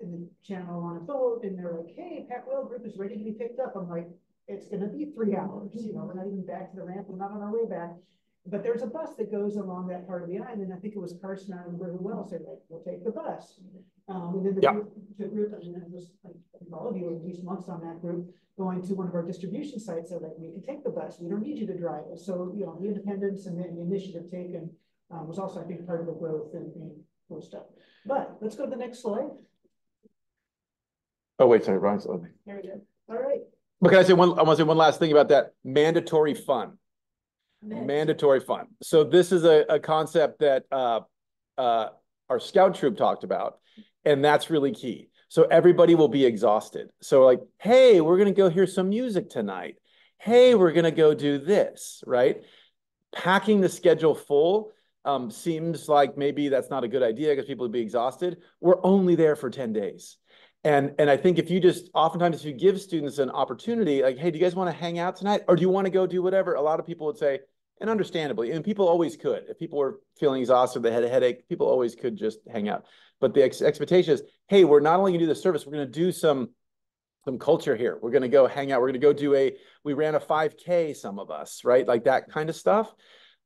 in the channel on a boat, and they're like, hey, Pat Whale Group is ready to be picked up. I'm like, it's going to be 3 hours. We're not even back to the ramp. We're not on our way back. But there's a bus that goes along that part of the island. I think it was Carson or who else. They're like, we'll take the bus. And then the group, and then it was like all of you were at least once on that group going to one of our distribution sites. They're like, we can take the bus. We don't need you to drive us. So, the independence and the initiative taken was also, I think, part of the growth and cool stuff. But let's go to the next slide. Oh, wait, sorry, Ryan's on me. There we go. All right. But can I say I want to say one last thing about that? Mandatory fun. Mandatory fun. So this is a concept that our scout troop talked about, and that's really key. So everybody will be exhausted. So like, hey, we're going to go hear some music tonight. Hey, we're going to go do this, right? Packing the schedule full seems like maybe that's not a good idea because people would be exhausted. We're only there for 10 days. And I think oftentimes if you give students an opportunity, like, hey, do you guys want to hang out tonight? Or do you want to go do whatever? A lot of people would say, and understandably, and people always could. If people were feeling exhausted, they had a headache, people always could just hang out. But the expectation is, hey, we're not only going to do the service, we're going to do some culture here. We're going to go hang out. We're going to go we ran a 5K, some of us, right? Like that kind of stuff.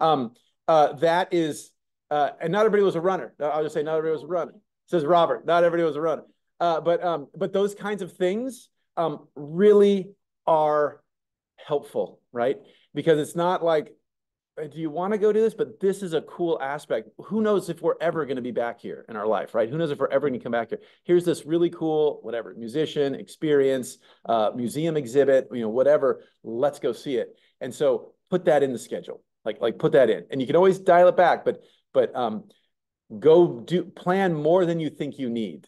And not everybody was a runner. I'll just say not everybody was a runner. Says Robert, not everybody was a runner. But those kinds of things really are helpful, right? Because it's not like do you want to go do this? But this is a cool aspect. Who knows if we're ever going to be back here in our life, right? Who knows if we're ever going to come back here? Here's this really cool, whatever, musician experience, museum exhibit, you know, whatever, let's go see it. And so put that in the schedule, like put that in, and you can always dial it back, but go do, plan more than you think you need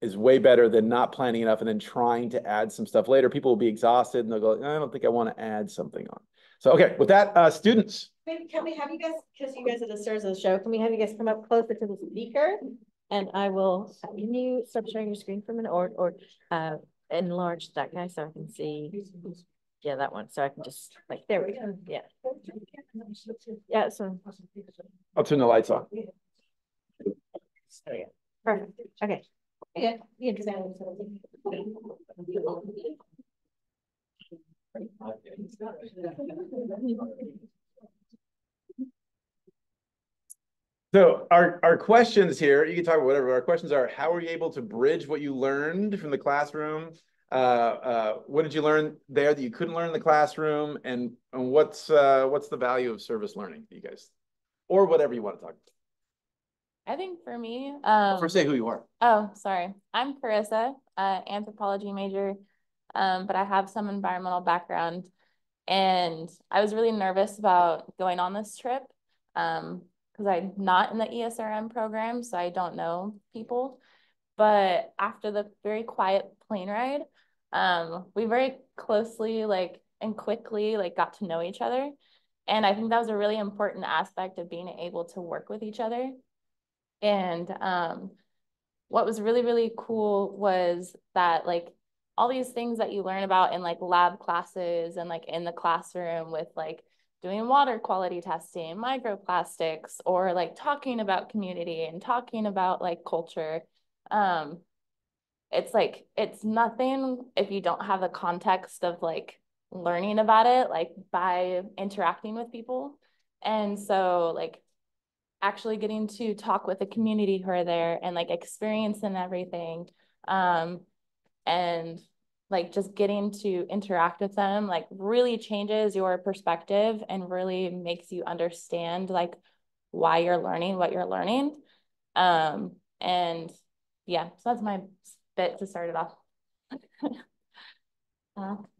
is way better than not planning enough and then trying to add some stuff later. People will be exhausted and they'll go, I don't think I want to add something on. So, okay, with that, students. Can we have you guys, because you guys are the stars of the show, can we have you guys come up closer to the speaker? And I will, can you stop sharing your screen for a minute or enlarge that guy so I can see? Yeah, that one. So I can just, like, there we go. Yeah. Yeah, so. I'll turn the lights on. There we go. Perfect. Okay. Yeah. So our questions here, you can talk about whatever, our questions are, how are you able to bridge what you learned from the classroom? What did you learn there that you couldn't learn in the classroom? And what's the value of service learning, you guys? Or whatever you want to talk about. I think for me... First say who you are. Oh, sorry. I'm Carissa, anthropology major, but I have some environmental background. And I was really nervous about going on this trip because I'm not in the ESRM program, so I don't know people. But after the very quiet plane ride, we very closely and quickly got to know each other. And I think that was a really important aspect of being able to work with each other. And what was really, really cool was that all these things that you learn about in lab classes and in the classroom with doing water quality testing, microplastics, or talking about community and talking about culture. It's nothing if you don't have the context of learning about it, by interacting with people. And so actually getting to talk with the community who are there and experiencing everything, and just getting to interact with them really changes your perspective and really makes you understand why you're learning what you're learning, and yeah, so that's my bit to start it off.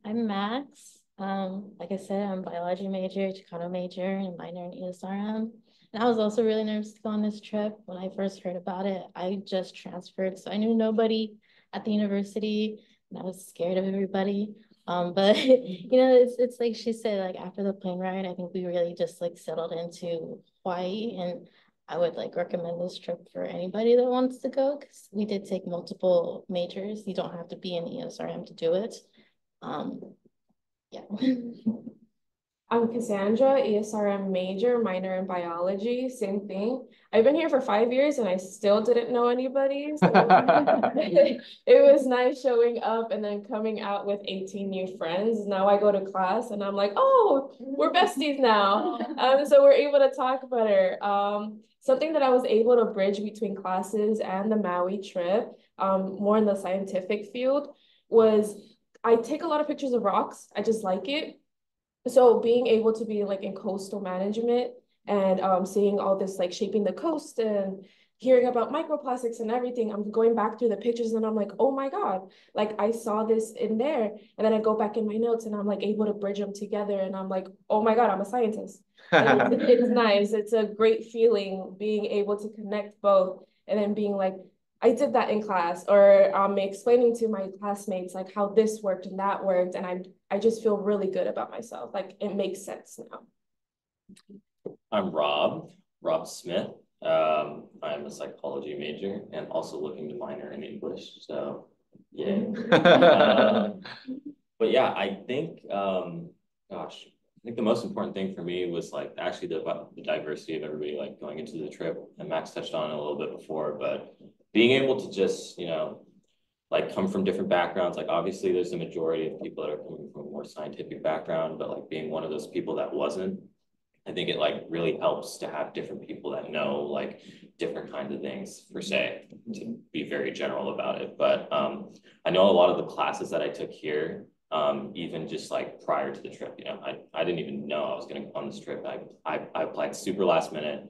I'm Max. Like I said, I'm a biology major, Chicano major, and minor in ESRM. And I was also really nervous to go on this trip. When I first heard about it, I just transferred. So I knew nobody at the university and I was scared of everybody. But you know, it's like she said, after the plane ride, I think we really just settled into Hawaii, and I would recommend this trip for anybody that wants to go, because we did take multiple majors. You don't have to be in ESRM to do it. Yeah. I'm Cassandra, ESRM major, minor in biology, same thing. I've been here for 5 years and I still didn't know anybody. So it was nice showing up and then coming out with 18 new friends. Now I go to class and I'm like, oh, we're besties now. So we're able to talk better. Something that I was able to bridge between classes and the Maui trip, more in the scientific field, was I take a lot of pictures of rocks. I just like it. So being able to be in coastal management and seeing all this shaping the coast and hearing about microplastics and everything, I'm going back through the pictures and I'm like, oh my God, I saw this in there. And then I go back in my notes and I'm able to bridge them together. And I'm like, oh my God, I'm a scientist. It's nice. It's a great feeling being able to connect both and then being like, I did that in class, or explaining to my classmates how this worked and that worked, and I just feel really good about myself. It makes sense now. I'm Rob Smith. I'm a psychology major and also looking to minor in English. So yeah, but yeah, I think I think the most important thing for me was actually the diversity of everybody going into the trip, and Max touched on it a little bit before, but being able to just, come from different backgrounds. Obviously there's a majority of people that are coming from a more scientific background, but being one of those people that wasn't, I think it really helps to have different people that know different kinds of things per se, to be very general about it. But I know a lot of the classes that I took here even just like prior to the trip. You know, I didn't even know I was going to go on this trip. I applied super last minute.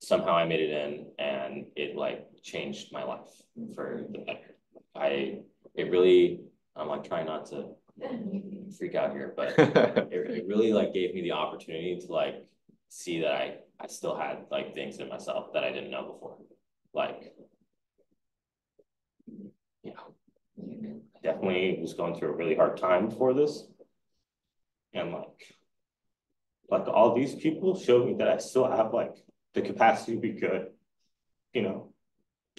Somehow I made it in, and it like changed my life for the better. I'm like trying not to freak out here, but it really like gave me the opportunity to like see that I still had like things in myself that I didn't know before. Like, yeah, definitely was going through a really hard time before this, and like all these people showed me that I still have like the capacity to be good, you know,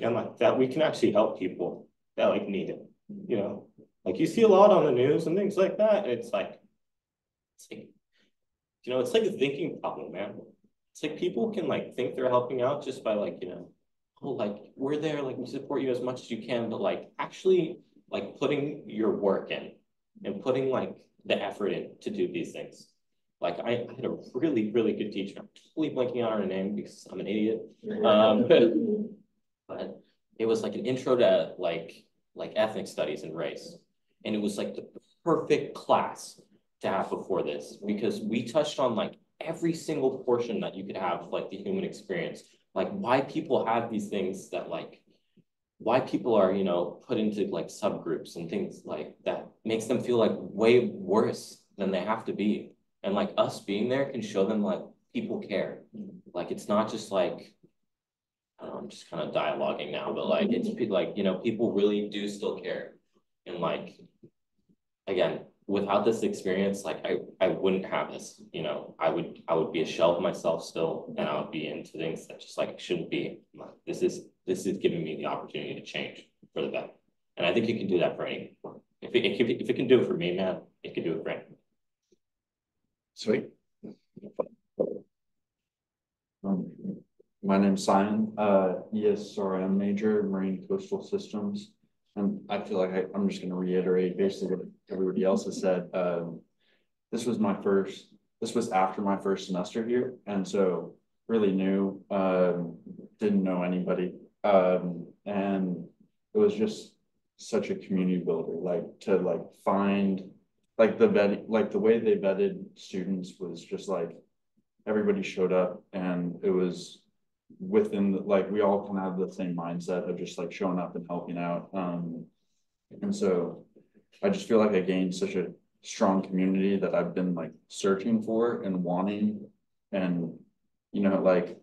and like that we can actually help people that like need it, you know. Like you see a lot on the news and things like that. And it's like, you know, it's like a thinking problem, man. It's like people can like think they're helping out just by like, you know, oh, like we're there, like we support you as much as you can, but like actually like putting your work in and putting like the effort in to do these things. Like I had a really, really good teacher. I'm totally blanking on her name because I'm an idiot. But it was like an intro to like ethnic studies and race. And it was like the perfect class to have before this, because we touched on like every single portion that you could have of like the human experience, like why people have these things that like, why people are, you know, put into like subgroups and things like that makes them feel like way worse than they have to be. And like us being there can show them like people care. Like it's not just like, I don't know, I'm just kind of dialoguing now, but like it's like, you know, people really do still care. And like, again, without this experience, like I wouldn't have this, you know, I would be a shell of myself still, and I would be into things that just like shouldn't be. Like, this is giving me the opportunity to change for the better. And I think you can do that for anyone. If it can do it for me, man, it can do it for anyone. Sweet. My name's Simon, ESRM major, Marine Coastal Systems. And I feel like I'm just going to reiterate basically what everybody else has said. This was after my first semester here. And so really new, didn't know anybody. And it was just such a community builder, like to like find like the vet, like the way they vetted students was just like everybody showed up, and it was within the, like we all kind of have the same mindset of just like showing up and helping out, and so I just feel like I gained such a strong community that I've been like searching for and wanting. And you know, like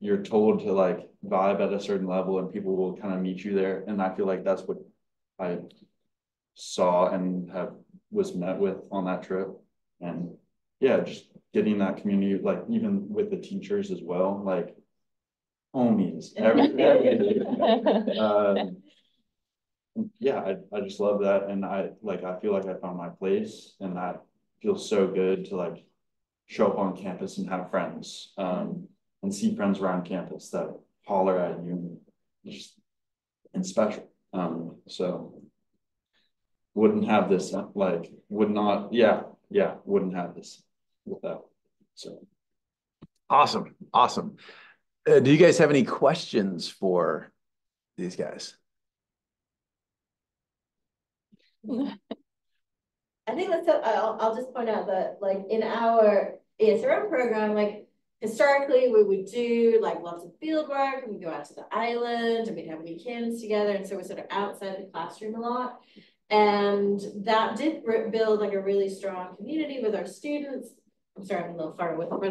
you're told to like vibe at a certain level and people will kind of meet you there, and I feel like that's what I saw and was met with on that trip. And yeah, just getting that community, like even with the teachers as well, like homies, everything. Yeah, I just love that. And I feel like I found my place, and that feels so good to like show up on campus and have friends, and see friends around campus that holler at you and special. So wouldn't have this, like would not, yeah, wouldn't have this without. So awesome. Do you guys have any questions for these guys? I think that's so, I'll just point out that like in our ESRM program, like historically we would do like lots of field work, and we'd go out to the island and we'd have weekends together, and so we're sort of outside the classroom a lot. And that did build like a really strong community with our students. I'm sorry, I'm a little far away from my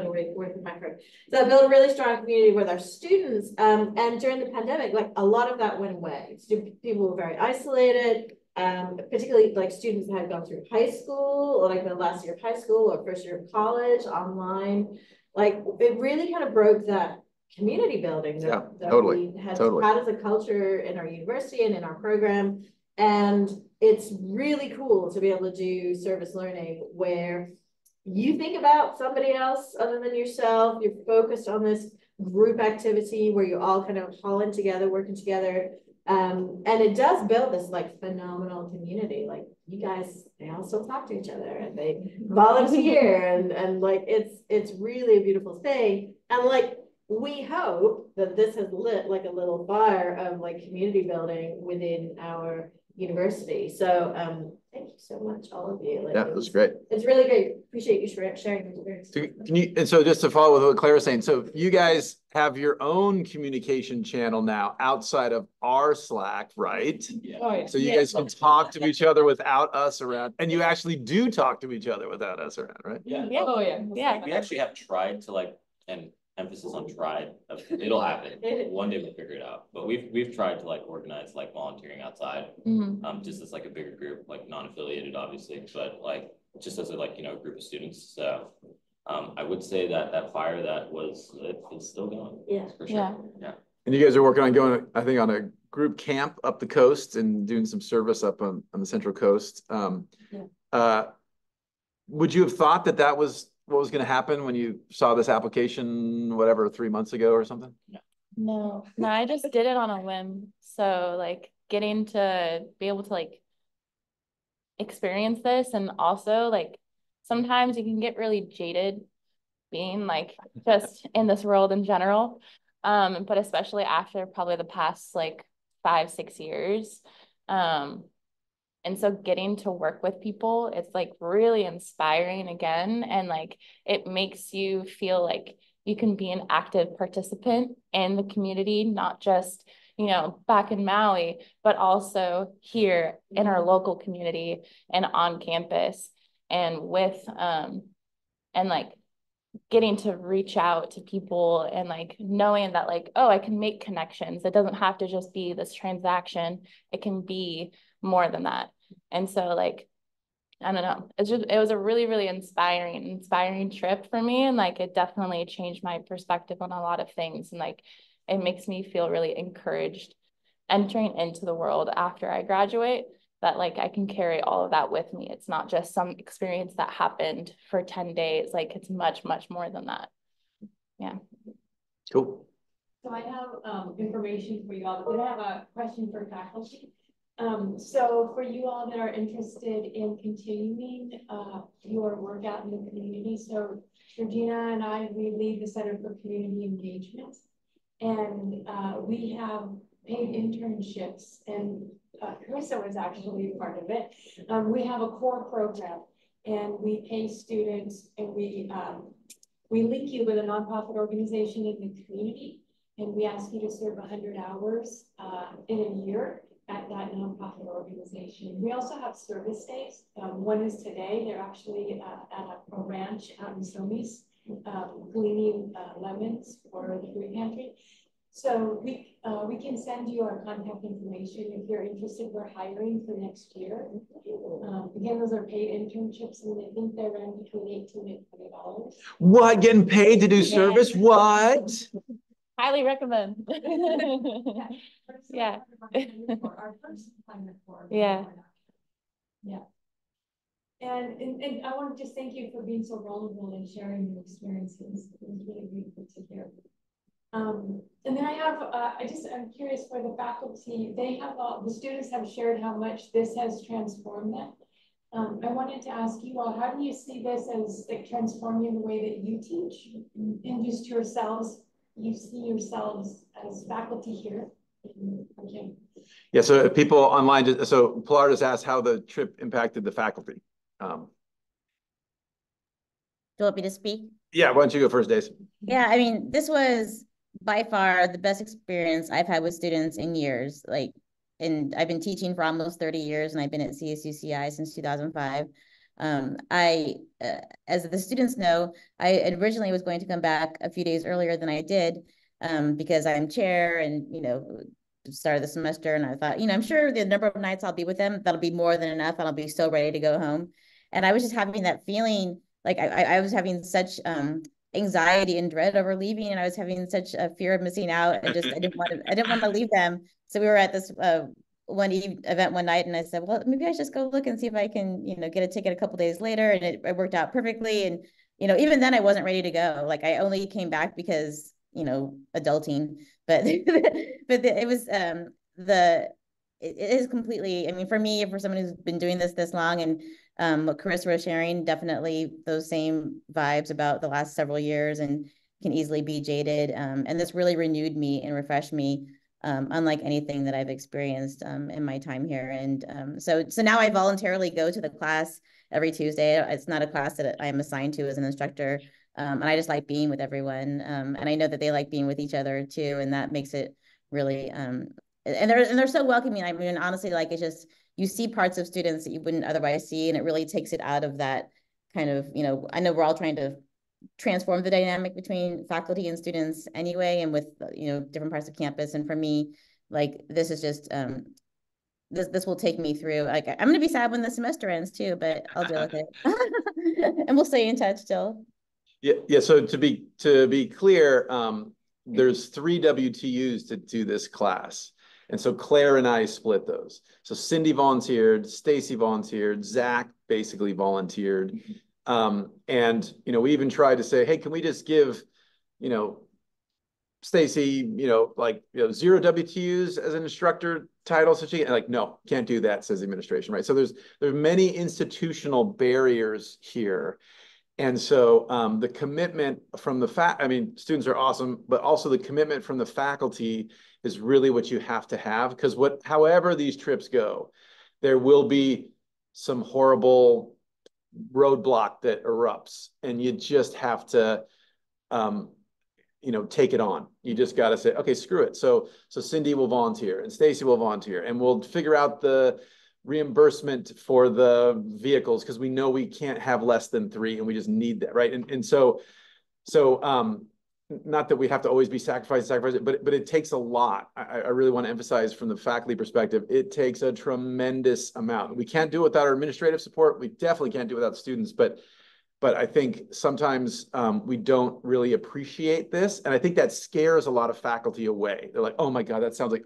microphone. So I built a really strong community with our students. And during the pandemic, like a lot of that went away. People were very isolated, particularly like students that had gone through high school, or like the last year of high school or first year of college online. Like it really kind of broke that community building that, we had had as a culture in our university and in our program. And it's really cool to be able to do service learning where you think about somebody else other than yourself. You're focused on this group activity where you're all kind of hauling together, working together. And it does build this like phenomenal community. Like you guys, they all still talk to each other and they volunteer, and like it's really a beautiful thing. And like we hope that this has lit like a little fire of like community building within our university. So thank you so much, all of you. Like, yeah, that was great. It's really great. Appreciate you sharing your experience. So can you, and so just to follow with what Claire was saying, so you guys have your own communication channel now outside of our Slack, right? Yeah. Oh, yeah. So you guys can talk to each other without us around, and you actually do talk to each other without us around, right? Yeah. Yeah. We actually have tried to like, and emphasis on tried. It'll happen. One day we'll figure it out. But we've tried to like organize like volunteering outside, just as like a bigger group, like non-affiliated, obviously, but like just as a like group of students. So I would say that that fire that was it's still going. Yeah, for sure. Yeah. And you guys are working on going, I think, on a group camp up the coast and doing some service up on the Central Coast. Would you have thought that that was what was going to happen when you saw this application, whatever, 3 months ago or something? No, I just did it on a whim. So like getting to be able to like experience this, and also like sometimes you can get really jaded being like just in this world in general. But especially after probably the past like 5-6 years. And so getting to work with people, it's like really inspiring again. And like, it makes you feel like you can be an active participant in the community, not just, back in Maui, but also here in our local community and on campus, and with, and like getting to reach out to people, and like knowing that like, oh, I can make connections. It doesn't have to just be this transaction. It can be more than that. And so like, I don't know, it's just, it was a really, really inspiring trip for me. And like, it definitely changed my perspective on a lot of things. And like, it makes me feel really encouraged entering into the world after I graduate, that like, I can carry all of that with me. It's not just some experience that happened for 10 days. Like it's much, much more than that. Yeah. Cool. So I have information for you all. We have a question for faculty. So for you all that are interested in continuing your work out in the community, so Regina and I, we lead the Center for Community Engagement, and we have paid internships, and Carissa was actually part of it. We have a core program, and we pay students, and we link you with a nonprofit organization in the community, and we ask you to serve 100 hours in a year at that nonprofit organization. We also have service days. One is today. They're actually at a ranch out in Somis, gleaning lemons for the food pantry. So we can send you our contact information if you're interested. We're hiring for next year. Again, those are paid internships, and I think they're around between $18 and $20. What, getting paid to do service? Yeah. What? Highly recommend. Yeah. Our first climate forum. Yeah. Yeah. And I want to just thank you for being so vulnerable and sharing your experiences. It was really beautiful to hear. And then I have, I'm curious for the faculty. They have all, the students have shared how much this has transformed them. I wanted to ask you all, how do you see this as like transforming the way that you teach, and just yourselves? You see yourselves as faculty here. Okay. Yeah, so people online, so Pilar just asked how the trip impacted the faculty. Do you want me to speak? Yeah, why don't you go first, Dace? Yeah, I mean, this was by far the best experience I've had with students in years. Like, and I've been teaching for almost 30 years, and I've been at CSUCI since 2005. As the students know, I originally was going to come back a few days earlier than I did, because I'm chair and, started the semester, and I thought, I'm sure the number of nights I'll be with them, that'll be more than enough, and I'll be so ready to go home. And I was just having that feeling, like I was having such anxiety and dread over leaving, and I was having such a fear of missing out. I didn't want to leave them. So we were at this one event one night, and I said, well, maybe I should just go look and see if I can, get a ticket a couple of days later. And it worked out perfectly. And, even then I wasn't ready to go. Like I only came back because, adulting, but, it was, it is completely, I mean, for me, for someone who's been doing this long, and what Carissa was sharing, definitely those same vibes about the last several years, and can easily be jaded. And this really renewed me and refreshed me unlike anything that I've experienced in my time here. And so now I voluntarily go to the class every Tuesday. It's not a class that I'm assigned to as an instructor. And I just like being with everyone. And I know that they like being with each other too. And that makes it really, and they're so welcoming. I mean, honestly, like, it's just, you see parts of students that you wouldn't otherwise see. And it really takes it out of that kind of, you know, I know we're all trying to transform the dynamic between faculty and students anyway, and with, you know, different parts of campus. And for me, like, this is just, this will take me through. Like, I'm going to be sad when the semester ends too, but I'll deal with it. And we'll stay in touch still. Yeah. Yeah. So to be clear, there's 3 WTUs to do this class. And so Claire and I split those. So Cindy volunteered, Stacy volunteered, Zach basically volunteered. And, you know, we even tried to say, hey, can we just give, you know, Stacy, you know, like, you know, 0 WTUs as an instructor title, so she, and like, no, can't do that, says the administration, right? So there are many institutional barriers here. And so the commitment from the students are awesome, but also the commitment from the faculty is really what you have to have, because however these trips go, there will be some horrible roadblock that erupts, and you just have to, you know, take it on. You just got to say, okay, screw it. So Cindy will volunteer, and Stacy will volunteer, and we'll figure out the reimbursement for the vehicles, because we know we can't have less than 3, and we just need that, right? And so not that we have to always be sacrificing, but it takes a lot. I really want to emphasize, from the faculty perspective, it takes a tremendous amount. We can't do it without our administrative support. We definitely can't do it without students, but I think sometimes we don't really appreciate this. And I think that scares a lot of faculty away. They're like, oh my God, that sounds like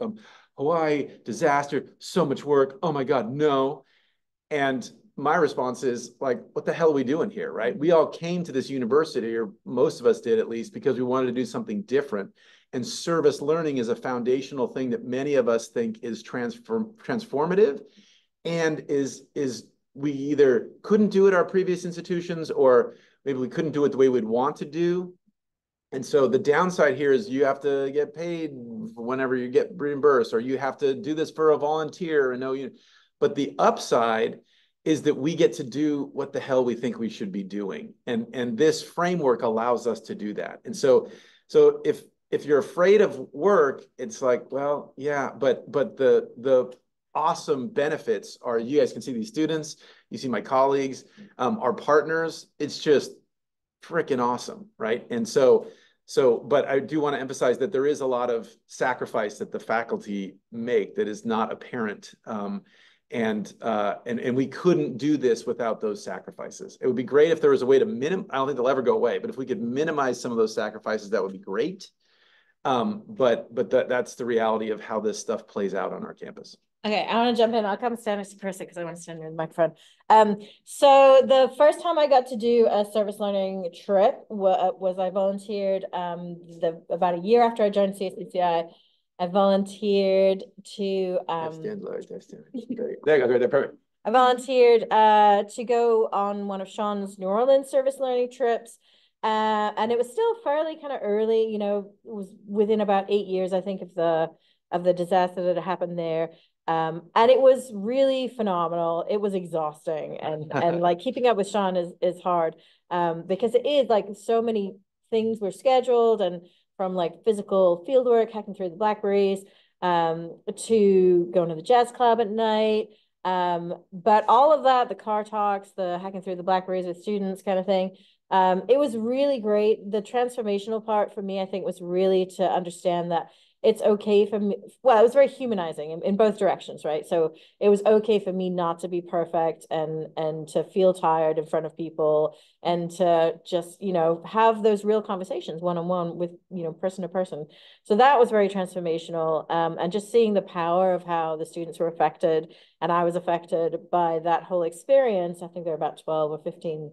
Hawaii, disaster, so much work. Oh my God, no. And my response is like, what the hell are we doing here, right? We all came to this university, or most of us did at least, because we wanted to do something different. And service learning is a foundational thing that many of us think is transformative, and is we either couldn't do it at our previous institutions, or maybe we couldn't do it the way we'd want to do. And so the downside here is you have to get paid whenever you get reimbursed, or you have to do this for a volunteer. And no, but the upside is that we get to do what the hell we think we should be doing. And this framework allows us to do that. And so if you're afraid of work, it's like, well, yeah, but the awesome benefits are, you guys can see these students, you see my colleagues, our partners, it's just freaking awesome, right? And so, but I do want to emphasize that there is a lot of sacrifice that the faculty make that is not apparent. And we couldn't do this without those sacrifices. It would be great if there was a way to minimize. I don't think they'll ever go away, but if we could minimize some of those sacrifices, that would be great. But that's the reality of how this stuff plays out on our campus. Okay, I want to jump in. I'll come stand next to Carissa because I want to stand near the microphone. So the first time I got to do a service learning trip was I volunteered about a year after I joined CSUCI. I volunteered to I volunteered to go on one of Sean's New Orleans service learning trips. And it was still fairly kind of early, you know, it was within about 8 years, I think, of the disaster that had happened there. And it was really phenomenal. It was exhausting. And like, keeping up with Sean is hard, because it is like so many things were scheduled, and from like physical fieldwork, hacking through the blackberries, to going to the jazz club at night. But all of that, the car talks, the hacking through the blackberries with students kind of thing, it was really great. The transformational part for me, I think, was really to understand that it's okay for me. Well, it was very humanizing in both directions, right? So it was okay for me not to be perfect, and to feel tired in front of people, and to just, you know, have those real conversations one-on-one with, you know, person to person. So that was very transformational. And just seeing the power of how the students were affected, and I was affected by that whole experience. I think there were about 12 or 15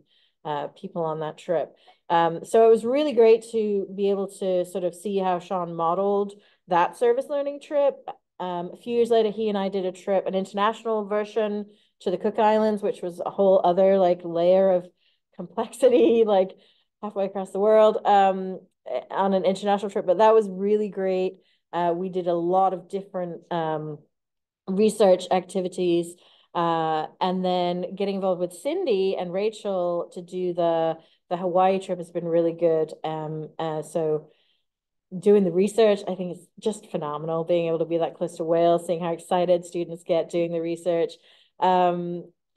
people on that trip. So it was really great to be able to sort of see how Sean modeled that service learning trip. A few years later, he and I did a trip, an international version, to the Cook Islands, which was a whole other like layer of complexity, like halfway across the world, on an international trip. But that was really great. We did a lot of different research activities, and then getting involved with Cindy and Rachel to do the Hawaii trip has been really good. So doing the research, I think it's just phenomenal, being able to be that close to whales, seeing how excited students get doing the research.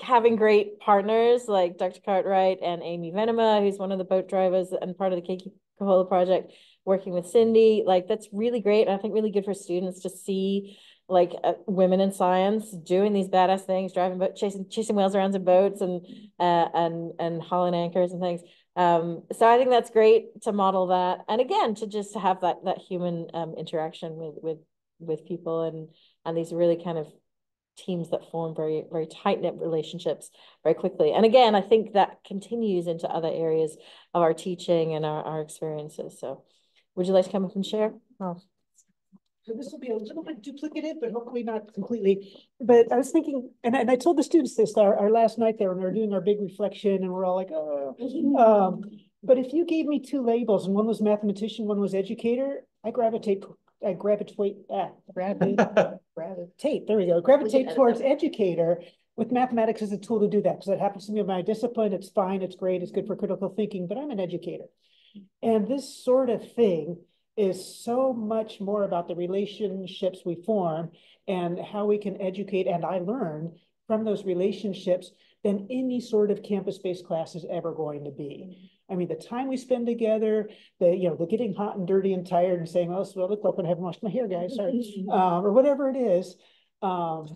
Having great partners like Dr. Cartwright and Amy Venema, who's one of the boat drivers and part of the Keiki Kohola project, working with Cindy, like that's really great. And I think really good for students to see like women in science doing these badass things, driving boat, chasing whales around in boats and hauling anchors and things. So I think that's great to model that. And again, to just have that human interaction with people and these really kind of teams that form very, very tight-knit relationships very quickly. And again, I think that continues into other areas of our teaching and our experiences. So would you like to come up and share? Oh. So this will be a little bit duplicative, but hopefully not completely. But I was thinking, and I told the students this our last night there, and we were doing our big reflection, and we're all like, oh. But if you gave me two labels, and one was mathematician, one was educator, I gravitate towards educator with mathematics as a tool to do that, because it happens to be my discipline. It's fine. It's great. It's good for critical thinking, but I'm an educator. And this sort of thing is so much more about the relationships we form and how we can educate. And I learn from those relationships than any sort of campus-based class is ever going to be. I mean, the time we spend together, the getting hot and dirty and tired and saying, oh, so I look up and I haven't washed my hair, guys, sorry, or whatever it is. Really,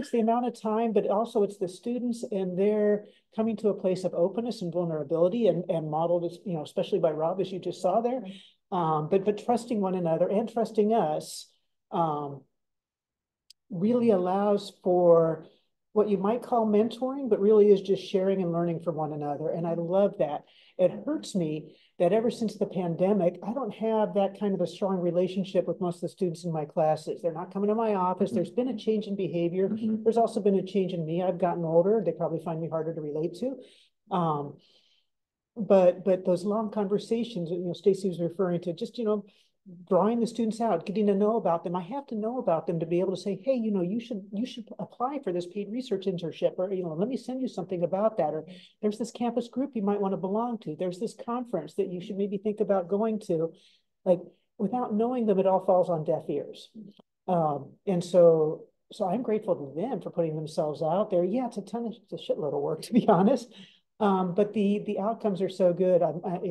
it's the amount of time, but also it's the students and their coming to a place of openness and vulnerability and modeled, especially by Rob, as you just saw there, but trusting one another and trusting us really allows for what you might call mentoring, but really is just sharing and learning from one another. And I love that. It hurts me that ever since the pandemic, I don't have that kind of a strong relationship with most of the students in my classes. They're not coming to my office. There's been a change in behavior. Mm-hmm. There's also been a change in me. I've gotten older. They probably find me harder to relate to. But those long conversations, Stacy was referring to, just, drawing the students out, getting to know about them. I have to know about them to be able to say, hey, you should apply for this paid research internship, or, let me send you something about that. Or there's this campus group you might want to belong to. There's this conference that you should maybe think about going to. Like, without knowing them, it all falls on deaf ears. So I'm grateful to them for putting themselves out there. Yeah, it's a shitload of work, to be honest. But the outcomes are so good.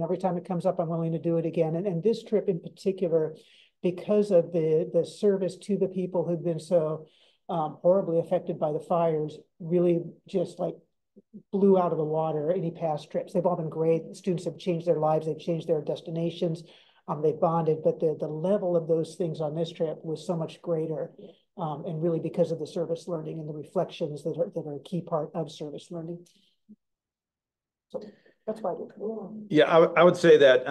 Every time it comes up, I'm willing to do it again. And this trip in particular, because of the service to the people who've been so horribly affected by the fires, really just like blew out of the water any past trips. They've all been great. The students have changed their lives. They've changed their destinations. They bonded. But the level of those things on this trip was so much greater. And really because of the service learning and the reflections that are a key part of service learning. So that's why I did. Yeah, I would say that,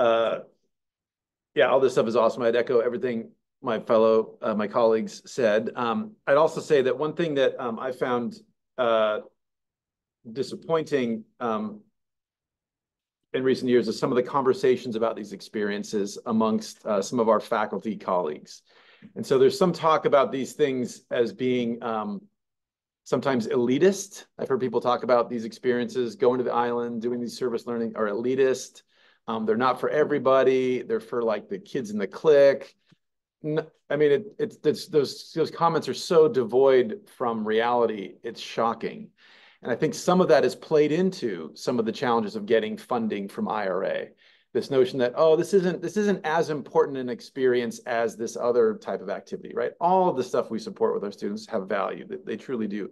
all this stuff is awesome. I'd echo everything my fellow, my colleagues said. I'd also say that one thing that I found disappointing in recent years is some of the conversations about these experiences amongst some of our faculty colleagues. And so there's some talk about these things as being sometimes elitist. I've heard people talk about these experiences, going to the island, doing these service learning are elitist. They're not for everybody. They're for like the kids in the clique. I mean, those comments are so devoid from reality. It's shocking. And I think some of that is played into some of the challenges of getting funding from IRA. This notion that, oh, this isn't as important an experience as this other type of activity, right? All of the stuff we support with our students have value, they truly do.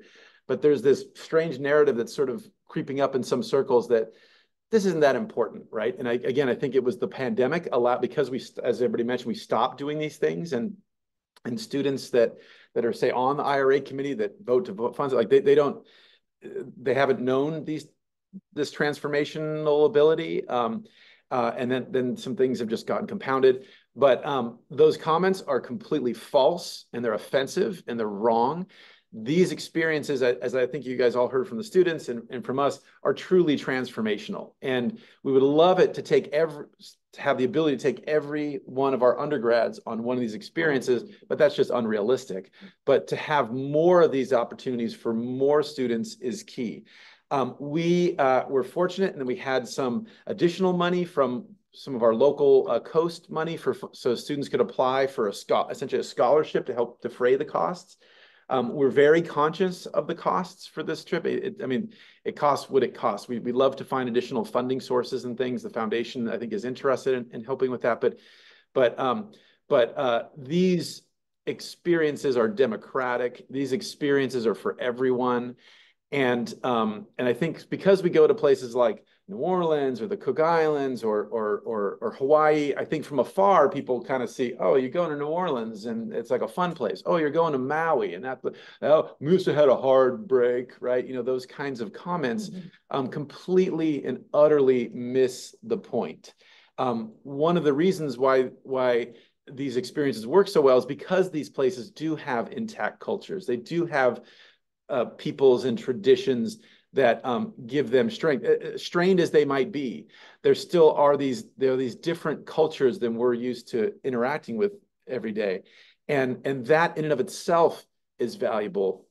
But there's this strange narrative that's sort of creeping up in some circles that this isn't that important, right? And I think it was the pandemic because we, as everybody mentioned, we stopped doing these things, and students that are, say, on the IRA committee that vote to vote funds, like they haven't known this transformational ability. And then some things have just gotten compounded. But those comments are completely false, and they're offensive, and they're wrong. these experiences, as I think you guys all heard from the students and from us, are truly transformational. And we would love it to have the ability to take every one of our undergrads on one of these experiences, but that's just unrealistic. But to have more of these opportunities for more students is key. We were fortunate and then we had some additional money from some of our local coast money so students could apply for essentially a scholarship to help defray the costs. We're very conscious of the costs for this trip. It costs what it costs. We'd love to find additional funding sources and things. The foundation, I think, is interested in helping with that. But these experiences are democratic. These experiences are for everyone. And I think because we go to places like New Orleans or the Cook Islands or Hawaii, I think from afar people kind of see, oh, you're going to New Orleans and it's like a fun place. Oh, you're going to Maui and that. Oh, Musa had a hard break, right? You know, those kinds of comments completely and utterly miss the point. One of the reasons why these experiences work so well is because these places do have intact cultures. They do have peoples and traditions that give them strength. Strained as they might be, there are these different cultures than we're used to interacting with every day. And that in and of itself is valuable.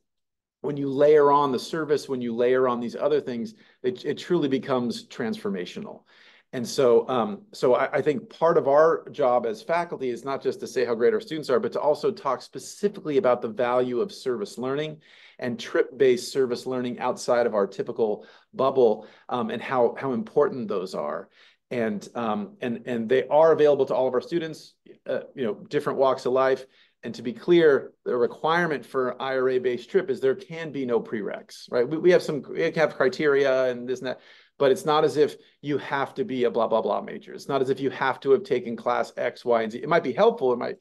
When you layer on the service, when you layer on these other things, it truly becomes transformational. And so, I think part of our job as faculty is not just to say how great our students are, but to also talk specifically about the value of service learning and trip-based service learning outside of our typical bubble, and how important those are. And they are available to all of our students, different walks of life. And to be clear, the requirement for an IRA-based trip is there can be no prereqs, right? We have criteria and this and that, but it's not as if you have to be a blah, blah, blah major. It's not as if you have to have taken class X, Y, and Z. It might be helpful. It might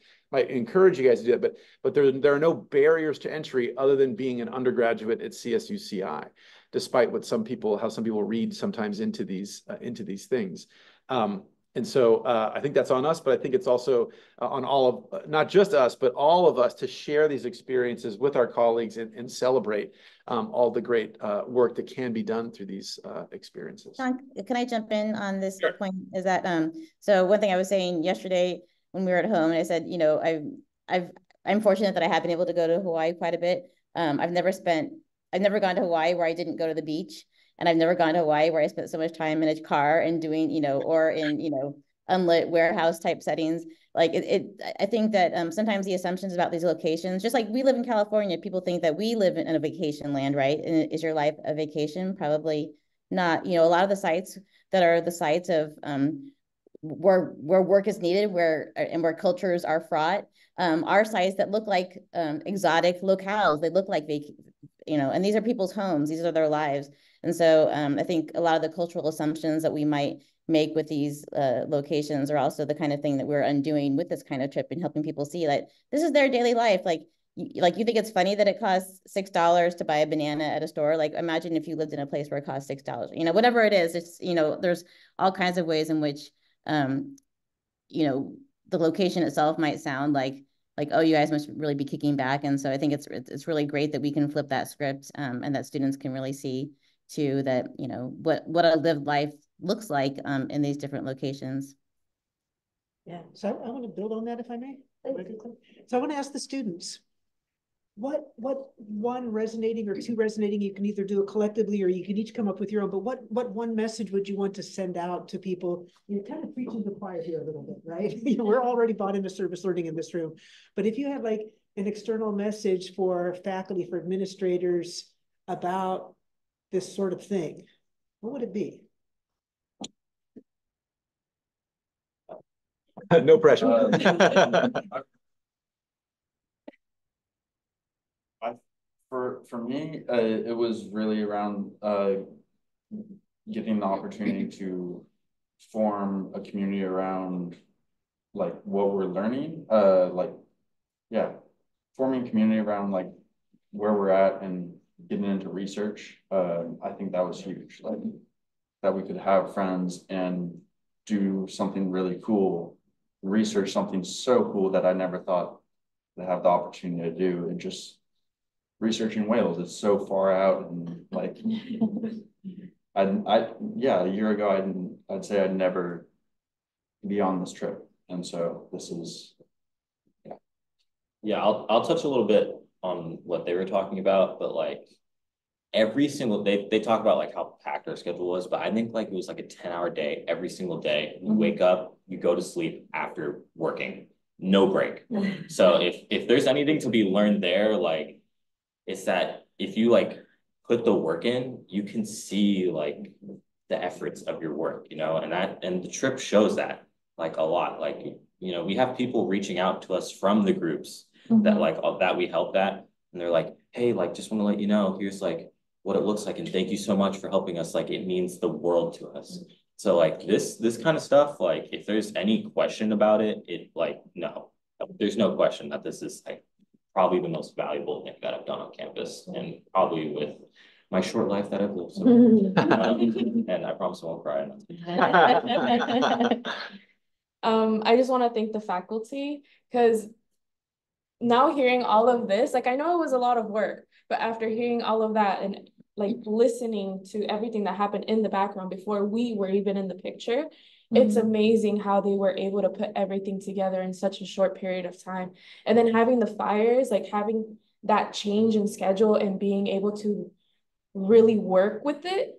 encourage you guys to do that, but there are no barriers to entry other than being an undergraduate at CSUCI, despite how some people read sometimes into these things. And so I think that's on us, but I think it's also on all of, not just us, but all of us to share these experiences with our colleagues and celebrate all the great work that can be done through these experiences. Sean, can I jump in on this Sure. point? Is that, so one thing I was saying yesterday when we were at home, and I said, I'm fortunate that I have been able to go to Hawaii quite a bit. I've never gone to Hawaii where I didn't go to the beach. And I've never gone to Hawaii where I spent so much time in a car and doing, or in, unlit warehouse type settings. Like I think that sometimes the assumptions about these locations, just like we live in California, people think that we live in a vacation land, right? And is your life a vacation? Probably not. A lot of the sites that are the sites of where work is needed, where cultures are fraught, are sites that look like exotic locales. They look like and these are people's homes. These are their lives. And so I think a lot of the cultural assumptions that we might make with these locations are also the kind of thing that we're undoing with this kind of trip and helping people see that this is their daily life. Like you think it's funny that it costs $6 to buy a banana at a store. Like imagine if you lived in a place where it costs $6, whatever it is, it's, there's all kinds of ways in which, the location itself might sound like, oh, you guys must really be kicking back. And so I think it's really great that we can flip that script and that students can really see too that, what a lived life looks like in these different locations. Yeah, so I want to build on that if I may. So I want to ask the students, what one resonating or two resonating, you can either do it collectively or you can each come up with your own, but what one message would you want to send out to people? You're kind of preaching the choir here a little bit, right? We're already bought into service learning in this room, but if you had like an external message for faculty, for administrators about this sort of thing, what would it be? No pressure. For me, it was really around getting the opportunity to form a community around like what we're learning, forming community around like where we're at and getting into research. I think that was huge, like that we could have friends and do something really cool, research something so cool that I never thought to have the opportunity to do. It just researching whales. It's so far out, and like, yeah, a year ago, I'd say I'd never be on this trip. And so this is, yeah. Yeah, I'll touch a little bit on what they were talking about, but like every single day, they talk about like how packed our schedule was, but I think like it was like a 10-hour day every single day. You wake up, you go to sleep after working, no break. So if there's anything to be learned there, like it's that if you like put the work in, you can see like the efforts of your work, you know, and the trip shows that like a lot. Like, you know, we have people reaching out to us from the groups that like that we helped at, and they're like, hey, like just want to let you know, here's like what it looks like, and thank you so much for helping us. Like it means the world to us. So like this kind of stuff, like if there's any question about it, there's no question that this is like probably the most valuable thing that I've done on campus, and probably with my short life that I've lived. So, and I promise I won't cry. I just want to thank the faculty, because now hearing all of this, like I know it was a lot of work, but after hearing all of that and like listening to everything that happened in the background before we were even in the picture, it's amazing how they were able to put everything together in such a short period of time. And then having the fires, like having that change in schedule and being able to really work with it.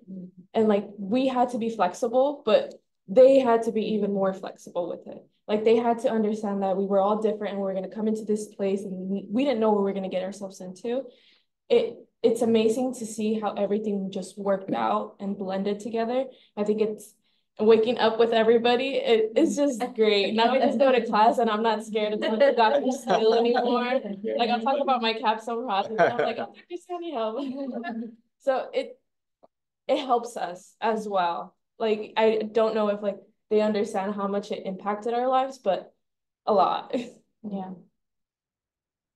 And like we had to be flexible, but they had to be even more flexible with it. Like they had to understand that we were all different and we were going to come into this place and we didn't know what we were going to get ourselves into. It's amazing to see how everything just worked out and blended together. I think it's waking up with everybody. It's just great. Now I just go to class and I'm not scared of Dr. Steele anymore. Like I'll talk about my capstone project. I'm like, I'm just trying to help. So it helps us as well. Like I don't know if like they understand how much it impacted our lives, but a lot. Yeah.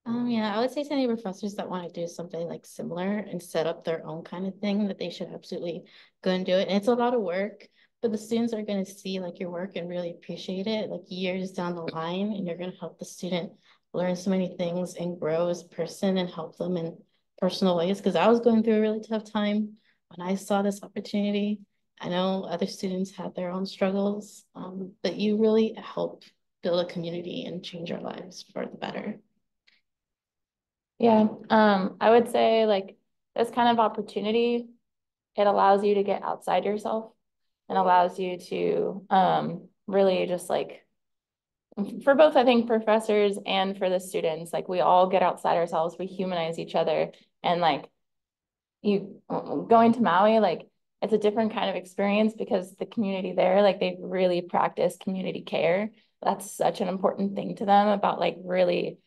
Yeah, I would say to any professors that want to do something like similar and set up their own kind of thing, that they should absolutely go and do it. And it's a lot of work, but the students are going to see like your work and really appreciate it like years down the line, and you're going to help the student learn so many things and grow as a person and help them in personal ways. Because I was going through a really tough time when I saw this opportunity. I know other students had their own struggles, but you really help build a community and change our lives for the better. Yeah, I would say like this kind of opportunity, it allows you to get outside yourself and allows you to really just like, for both, I think professors and for the students, like we all get outside ourselves, we humanize each other. And like you going to Maui, like it's a different kind of experience because the community there, like they really practice community care. That's such an important thing to them about like really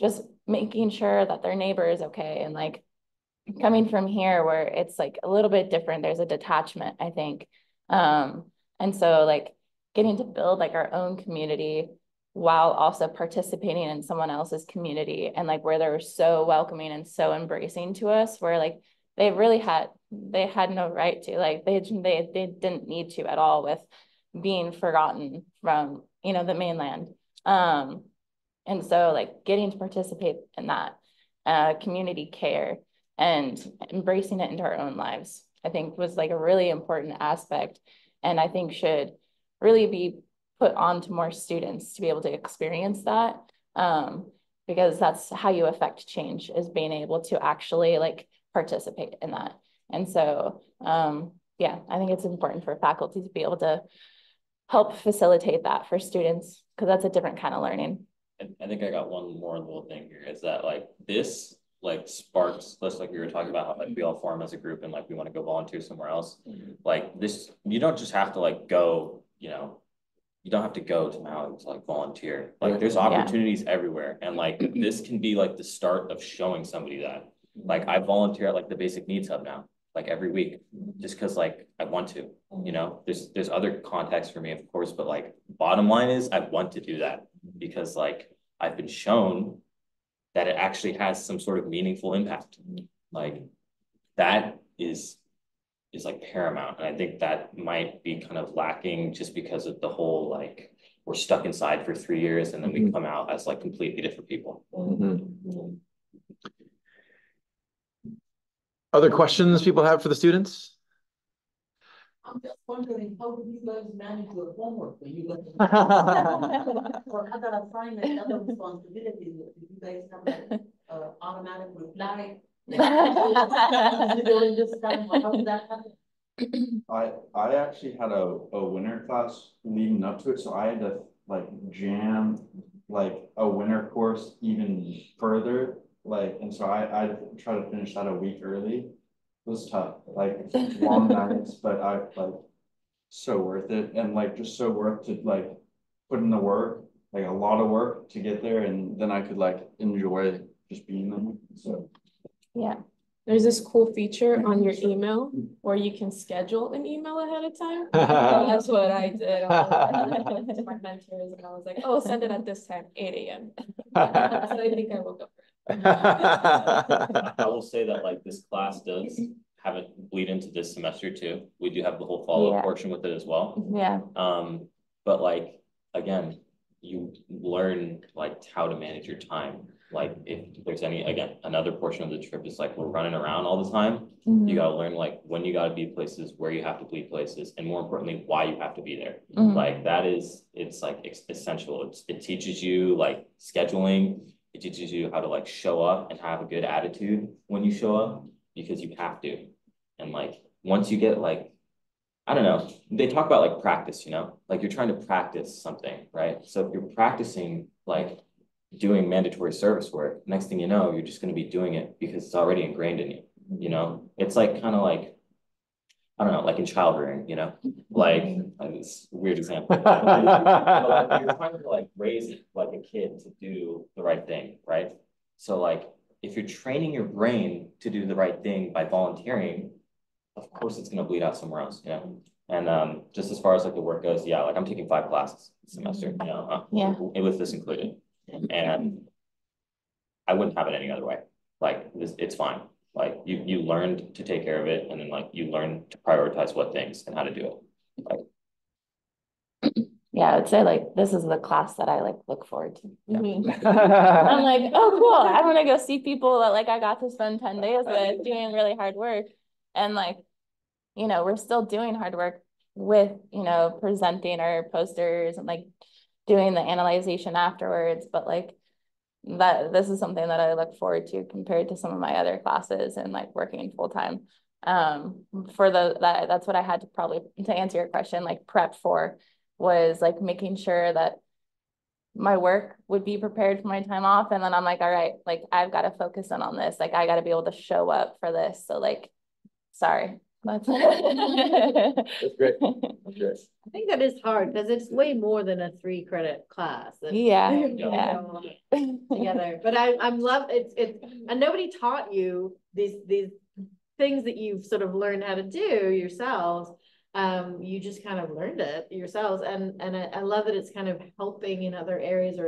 just making sure that their neighbor is okay. And like coming from here where it's like a little bit different, there's a detachment, I think. And so like getting to build like our own community while also participating in someone else's community, and like where they were so welcoming and so embracing to us, where like they really had, they had no right to, like they didn't need to at all with being forgotten from, you know, the mainland. And so like getting to participate in that community care and embracing it into our own lives, I think was like a really important aspect, and I think should really be put on to more students to be able to experience that, because that's how you affect change, is being able to actually like participate in that. And so, yeah, I think it's important for faculty to be able to help facilitate that for students, because that's a different kind of learning. I think I got one more little thing here, is that like this like sparks, just like we were talking about how like we all form as a group and like we want to go volunteer somewhere else. Like this, you don't just have to like go, you know, you don't have to go to Maui to like volunteer. Like there's opportunities everywhere. And like this can be like the start of showing somebody that. Like I volunteer at like the Basic Needs Hub now, like every week, just because like I want to, you know, there's other contexts for me, of course, but like bottom line is I want to do that, because like I've been shown that it actually has some sort of meaningful impact. Like that is like paramount. And I think that might be kind of lacking just because of the whole, like we're stuck inside for 3 years and then we come out as like completely different people. Other questions people have for the students? I'm just wondering, how do you guys manage your homework? Do you guys or other assignments, other responsibilities? Do you guys have that automatic reply? During this time, how does that happen? I actually had a winter class leading up to it, so I had to like jam like a winter course even further, like, and so I try to finish that a week early. It was tough, like long nights, but I like so worth it, and like just so worth to like put in the work, like a lot of work to get there, and then I could like enjoy just being there. So yeah, there's this cool feature on your email where you can schedule an email ahead of time. And that's what I did. I went to my mentors and I was like, "Oh, send it at this time, 8 AM" So I think I woke up. I will say that like this class does have it bleed into this semester too. We do have the whole follow-up portion with it as well. Yeah. But like again, you learn like how to manage your time. Like if there's any, again, another portion of the trip is like we're running around all the time. You gotta learn like when you gotta be places, where you have to be places, and more importantly, why you have to be there. Like that is, it's like it's essential. It teaches you like scheduling. It teaches you how to like show up and have a good attitude when you show up, because you have to. And like once you get like, I don't know, they talk about like practice, you know, like you're trying to practice something, right? So if you're practicing like doing mandatory service work, next thing you know, you're just going to be doing it because it's already ingrained in you, you know? It's like kind of like, I don't know, like in child rearing, you know, like this weird example. But you're trying to like raise like a kid to do the right thing, right? So like if you're training your brain to do the right thing by volunteering, of course it's gonna bleed out somewhere else, you know. And just as far as like the work goes, yeah, like I'm taking 5 classes this semester, you know, with this included, and I wouldn't have it any other way. Like this, it's fine. Like you learned to take care of it, and then like you learned to prioritize what things and how to do it. Like, yeah, I would say like this is the class that I like look forward to. I'm like, oh cool, I'm gonna go see people that like I got to spend 10 days with doing really hard work. And like, you know, we're still doing hard work with, you know, presenting our posters and like doing the analyzation afterwards, but like that this is something that I look forward to compared to some of my other classes and like working full time. For that's what I had to probably, to answer your question, like prep for was like making sure that my work would be prepared for my time off. And then I'm like, all right, like I've got to focus in on this. Like I got to be able to show up for this. So like, sorry. That's great. That's great. I think that is hard because it's way more than a 3-credit class. Together. But I'm love it's and nobody taught you these things that you've sort of learned how to do yourselves. You just kind of learned it yourselves, and I love that it's kind of helping in other areas, or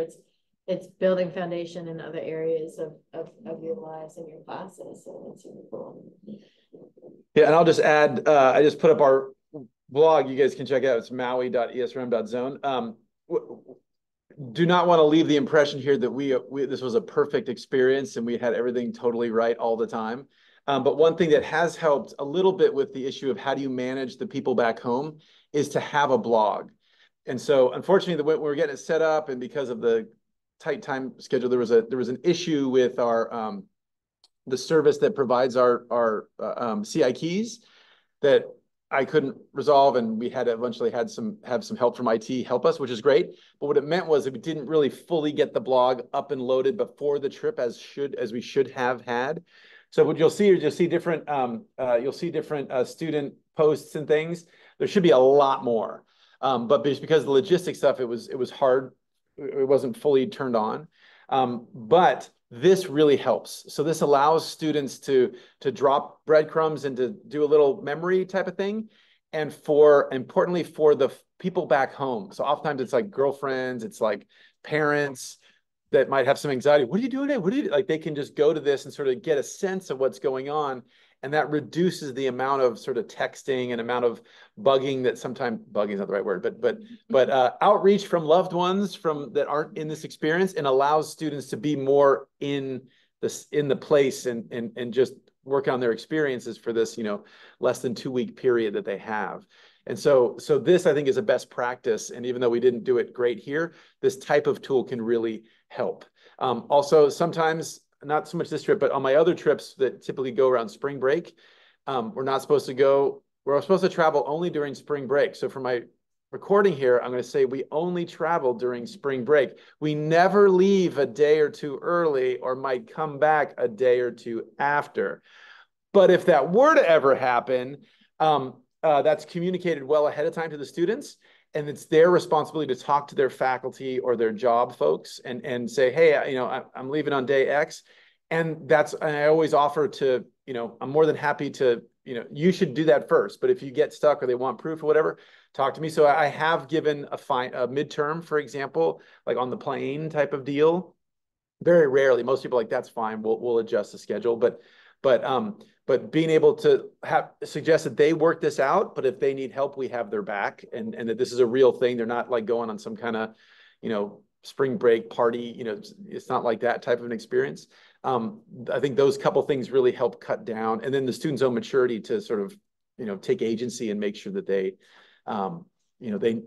it's building foundation in other areas of your lives and your classes. So it's really cool. Yeah, and I'll just add, I just put up our blog. You guys can check it out. It's maui.esrm.zone. Do not want to leave the impression here that we this was a perfect experience and we had everything totally right all the time. But one thing that has helped a little bit with the issue of how do you manage the people back home is to have a blog. And so unfortunately, the way we were getting it set up, and because of the tight time schedule, there was an issue with our the service that provides our CI keys that I couldn't resolve, and we had eventually have some help from IT help us, which is great. But what it meant was that we didn't really fully get the blog up and loaded before the trip as we should have had. So what you'll see different student posts and things. There should be a lot more, but just because of the logistics stuff, it was hard. It wasn't fully turned on, but this really helps. So this allows students to drop breadcrumbs and to do a little memory type of thing. And importantly, for the people back home. So oftentimes it's like girlfriends, it's like parents that might have some anxiety. What are you doing today? What do you do? Like they can just go to this and sort of get a sense of what's going on. And that reduces the amount of sort of texting and amount of bugging that sometimes bugging is not the right word, but outreach from loved ones that aren't in this experience, and allows students to be more in the place and just work on their experiences for this, you know, less than 2-week period that they have. And so this, I think, is a best practice. And even though we didn't do it great here, this type of tool can really help. Also, sometimes, not so much this trip, but on my other trips that typically go around spring break, we're supposed to travel only during spring break. So for my recording here, I'm going to say we only travel during spring break. We never leave a day or two early or might come back a day or two after. But if that were to ever happen, that's communicated well ahead of time to the students. And it's their responsibility to talk to their faculty or their job folks and say, hey, you know, I'm leaving on day X. And I always offer to, you know, I'm more than happy to, you know, you should do that first. But if you get stuck or they want proof or whatever, talk to me. So I have given a midterm, for example, like on the plane type of deal. Very rarely, most people are like, that's fine. We'll adjust the schedule. But being able to suggest that they work this out, but if they need help, we have their back, and that this is a real thing. They're not like going on some kind of, you know, spring break party. You know, it's not like that type of an experience. I think those couple things really help cut down, and then the students' own maturity to sort of, you know, take agency and make sure that they, you know,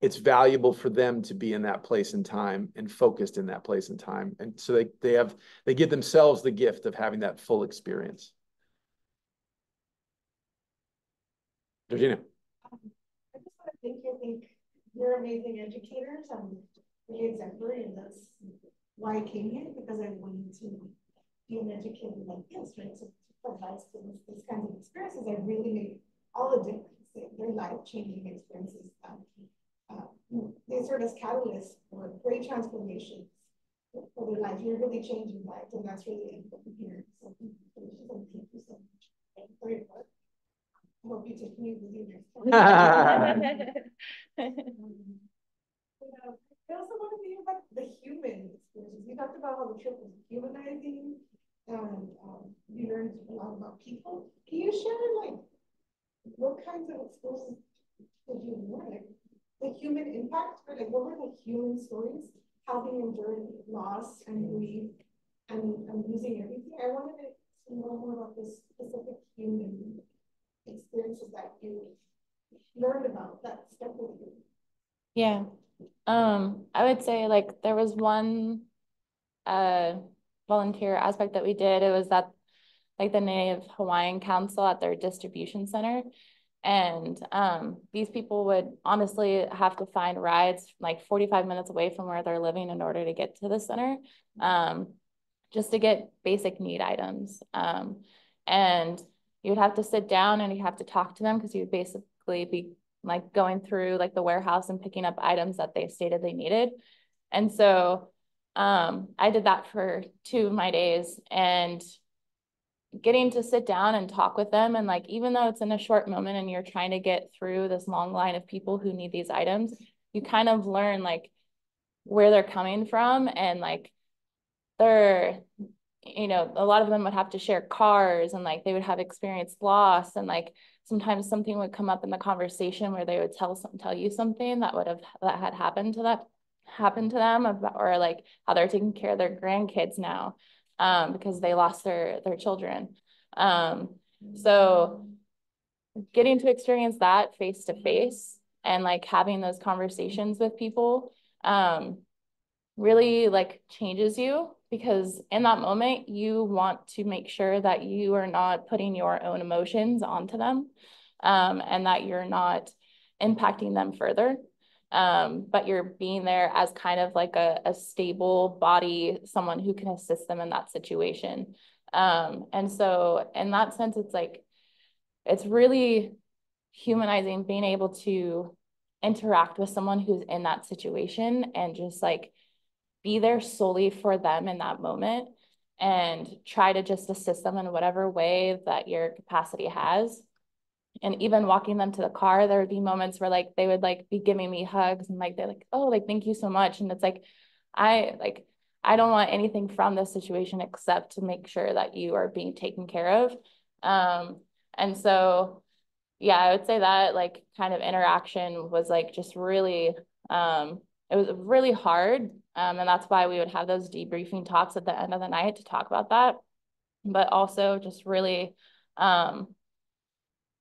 it's valuable for them to be in that place and time and focused in that place and time, and so they give themselves the gift of having that full experience. Regina. I just want to thank you. I think you're amazing educators. I'm really exemplary, and that's why I came here, because I wanted to be an educator like this, right? So to provide students these kinds of experiences that really make all the difference. They're life-changing experiences. They serve as catalysts for great transformations for their life. You're really changing lives, and that's really important here. So thank you so much for your work. Hope you take me with you next time. I also want to think about the human experiences. You talked about how the trip was humanizing, and you learned a lot about people. Can you share, like, what kinds of experiences did you learn? Like, the human impact, or like, what were the human stories? How they endured loss and grief and losing everything. I wanted to know more about the specific human experiences that you learned about that stuck with you. Yeah, I would say, like, there was one volunteer aspect that we did. It was at, like, the Native Hawaiian Council at their distribution center, and these people would honestly have to find rides like 45 minutes away from where they're living in order to get to the center, just to get basic need items, and you'd have to sit down and you have to talk to them, because you'd basically be like going through like the warehouse and picking up items that they stated they needed. And so I did that for 2 of my days, and getting to sit down and talk with them. And like, even though it's in a short moment and you're trying to get through this long line of people who need these items, you kind of learn like where they're coming from, and like you know, a lot of them would have to share cars, and like they would have experienced loss, and like sometimes something would come up in the conversation where they would tell you something that had happened to them, about, or like how they're taking care of their grandkids now, because they lost their children. So getting to experience that face to face and like having those conversations with people really like changes you. Because in that moment, you want to make sure that you are not putting your own emotions onto them, and that you're not impacting them further, but you're being there as kind of like a stable body, someone who can assist them in that situation. And so in that sense, it's like, it's really humanizing being able to interact with someone who's in that situation and just like, be there solely for them in that moment and try to just assist them in whatever way that your capacity has. And even walking them to the car, there would be moments where like they would like be giving me hugs, and like they're like, oh, like thank you so much. And it's like, I don't want anything from this situation except to make sure that you are being taken care of. And so, yeah, I would say that like kind of interaction was like just really, it was really hard. And that's why we would have those debriefing talks at the end of the night to talk about that. but also just really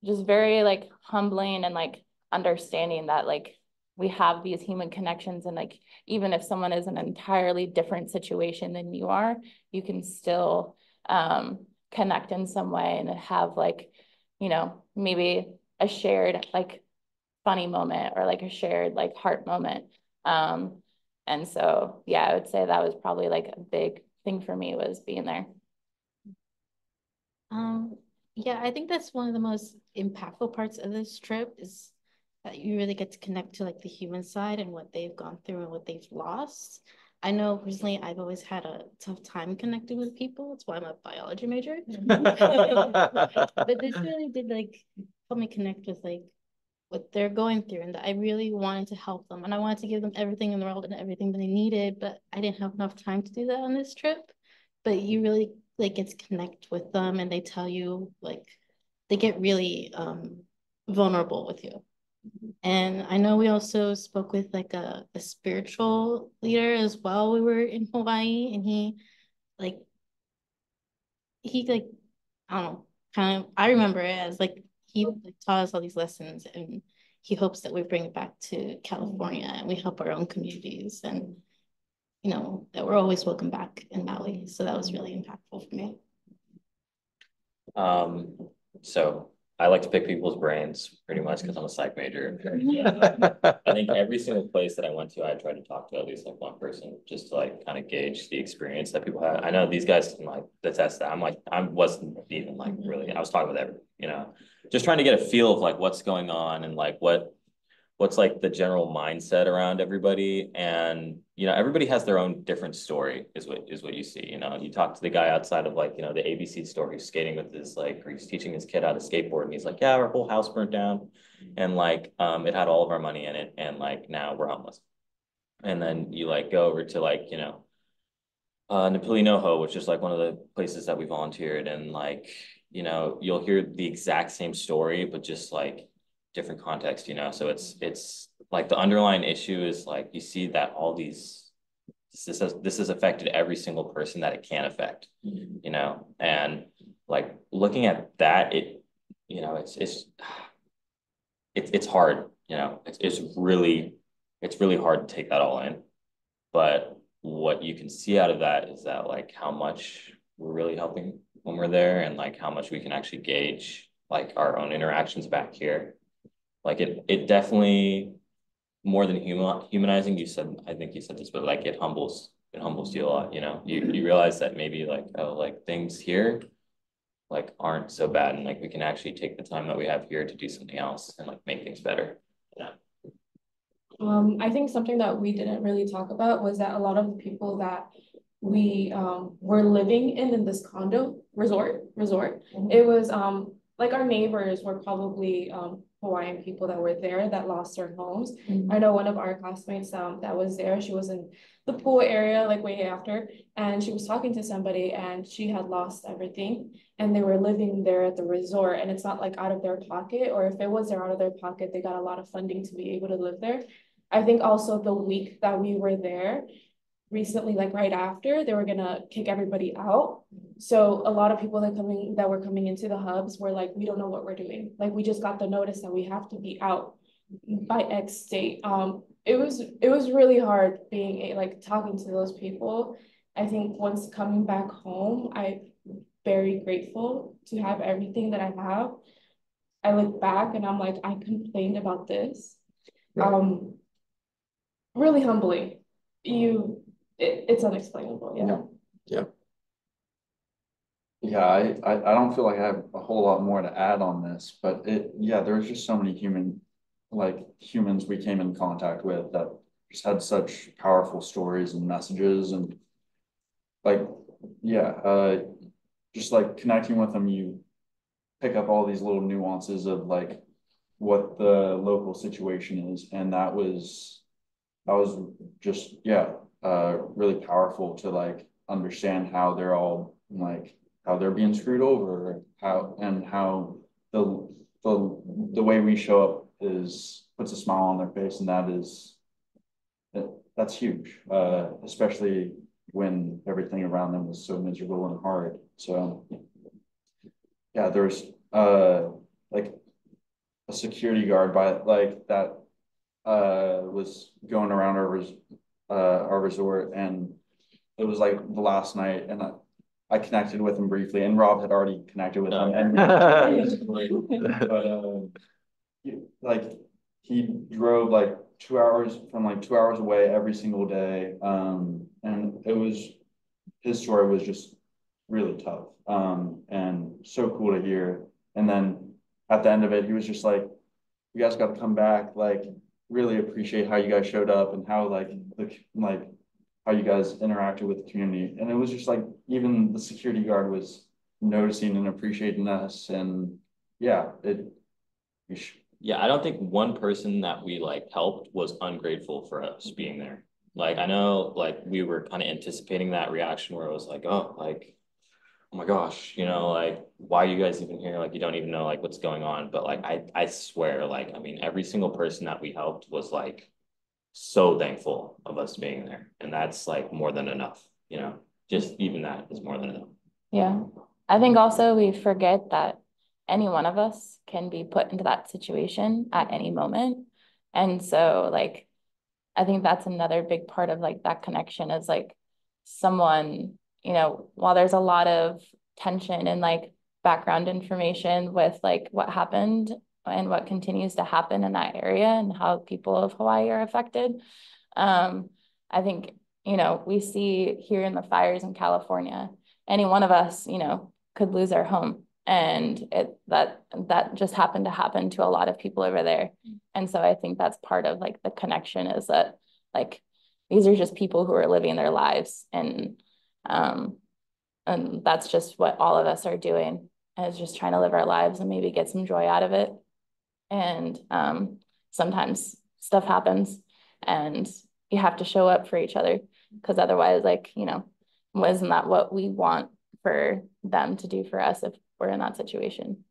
just very like humbling and like understanding that like we have these human connections, and like even if someone is in an entirely different situation than you are, you can still connect in some way and have like, you know, maybe a shared like funny moment or like a shared like heart moment. And so, yeah, I would say that was probably like a big thing for me was being there. Yeah, I think that's one of the most impactful parts of this trip is that you really get to connect to like the human side and what they've gone through and what they've lost. I know personally, I've always had a tough time connecting with people. That's why I'm a biology major. But this really did like help me connect with like what they're going through, and that I really wanted to help them, and I wanted to give them everything in the world and everything that they needed, but I didn't have enough time to do that on this trip. But you really like get to connect with them, and they tell you like they get really vulnerable with you. And I know we also spoke with like a spiritual leader as well. We were in Hawaii, and he I don't know, kind of, I remember it as like he taught us all these lessons, and he hopes that we bring it back to California and we help our own communities, and you know that we're always welcome back in Maui. So that was really impactful for me. So I like to pick people's brains pretty much because I'm a psych major. I think every single place that I went to, I tried to talk to at least like one person just to like kind of gauge the experience that people had. I know these guys didn't like the test that I wasn't even like really, I was talking with everyone, you know, just trying to get a feel of like what's going on and like what's like the general mindset around everybody. And, you know, everybody has their own different story is what you see. You know, you talk to the guy outside of like, you know, the ABC store who's skating with his like, he's teaching his kid how to skateboard, and he's like, yeah, our whole house burnt down. And like, it had all of our money in it. And like, now we're homeless. And then you like go over to like, you know, Napili Noho, which is like one of the places that we volunteered. And like, you know, you'll hear the exact same story, but just like, different context, you know. So it's like the underlying issue is like you see that all these this has affected every single person that it can affect, you know. And like looking at that, it, you know, it's hard, you know. It's really hard to take that all in, but what you can see out of that is that like how much we're really helping when we're there, and like how much we can actually gauge like our own interactions back here. Like it definitely, more than humanizing, you said, I think you said this, but like it humbles you a lot, you know. You realize that maybe like, oh, like things here like aren't so bad, and like we can actually take the time that we have here to do something else and like make things better, you know. I think something that we didn't really talk about was that a lot of the people that we were living in this condo resort, it was like our neighbors were probably Hawaiian people that were there that lost their homes. Mm-hmm. I know one of our classmates that was there, she was in the pool area like way after, and she was talking to somebody and she had lost everything, and they were living there at the resort, and it's not like out of their pocket, or if it was out of their pocket, they got a lot of funding to be able to live there. I think also the week that we were there recently, like right after, they were gonna kick everybody out. So a lot of people that were coming into the hubs were like, we don't know what we're doing. Like, we just got the notice that we have to be out by X date. It was really hard being like talking to those people. I think once coming back home, I'm very grateful to have everything that I have. I look back and I'm like, I complained about this. Right. Really humbling. It's unexplainable, you know? Yeah, I don't feel like I have a whole lot more to add on this, but there's just so many humans we came in contact with that just had such powerful stories and messages, and just like connecting with them, you pick up all these little nuances of like what the local situation is, and that was just really powerful to like understand how they're all like how they're being screwed over, how the way we show up puts a smile on their face, and that's huge, especially when everything around them was so miserable and hard. So yeah, there's like a security guard by like that was going around our resort, and it was like the last night, and I connected with him briefly, and Rob had already connected with him. And, but like he drove like 2 hours from like 2 hours away every single day, and it was his story was just really tough, and so cool to hear. And then at the end of it, he was just like, "You guys got to come back. Like, really appreciate how you guys showed up and how like how you guys interacted with the community." And it was just like even the security guard was noticing and appreciating us. And yeah, I don't think one person that we like helped was ungrateful for us being there. Like, I know like we were kind of anticipating that reaction where it was like, oh my gosh, you know, like, why are you guys even here? Like, you don't even know like what's going on. But like, I swear, like, I mean, every single person that we helped was like so thankful of us being there. And that's like more than enough, you know, just even that is more than enough. Yeah. I think also we forget that any one of us can be put into that situation at any moment. And so like, I think that's another big part of like that connection is like someone, you know, while there's a lot of tension and like background information with like what happened and what continues to happen in that area and how people of Hawaii are affected. I think, you know, we see here in the fires in California, any one of us, you know, could lose our home. And that just happened to happen to a lot of people over there. And so I think that's part of like the connection is that like, these are just people who are living their lives, and that's just what all of us are doing is just trying to live our lives and maybe get some joy out of it. And sometimes stuff happens and you have to show up for each other, because otherwise, like, you know, isn't that what we want for them to do for us if we're in that situation?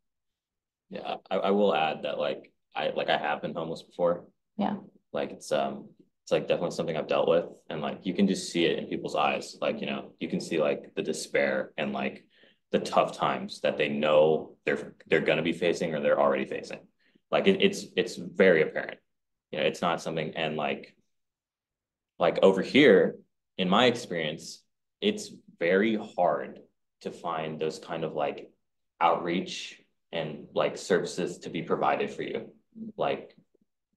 Yeah, I will add that like I have been homeless before. Yeah, like it's like definitely something I've dealt with, and like you can just see it in people's eyes. Like, you know, you can see like the despair and like the tough times that they know they're gonna be facing or they're already facing. Like it's very apparent. You know, it's not something, and like over here in my experience, it's very hard to find those kind of like outreach and like services to be provided for you, like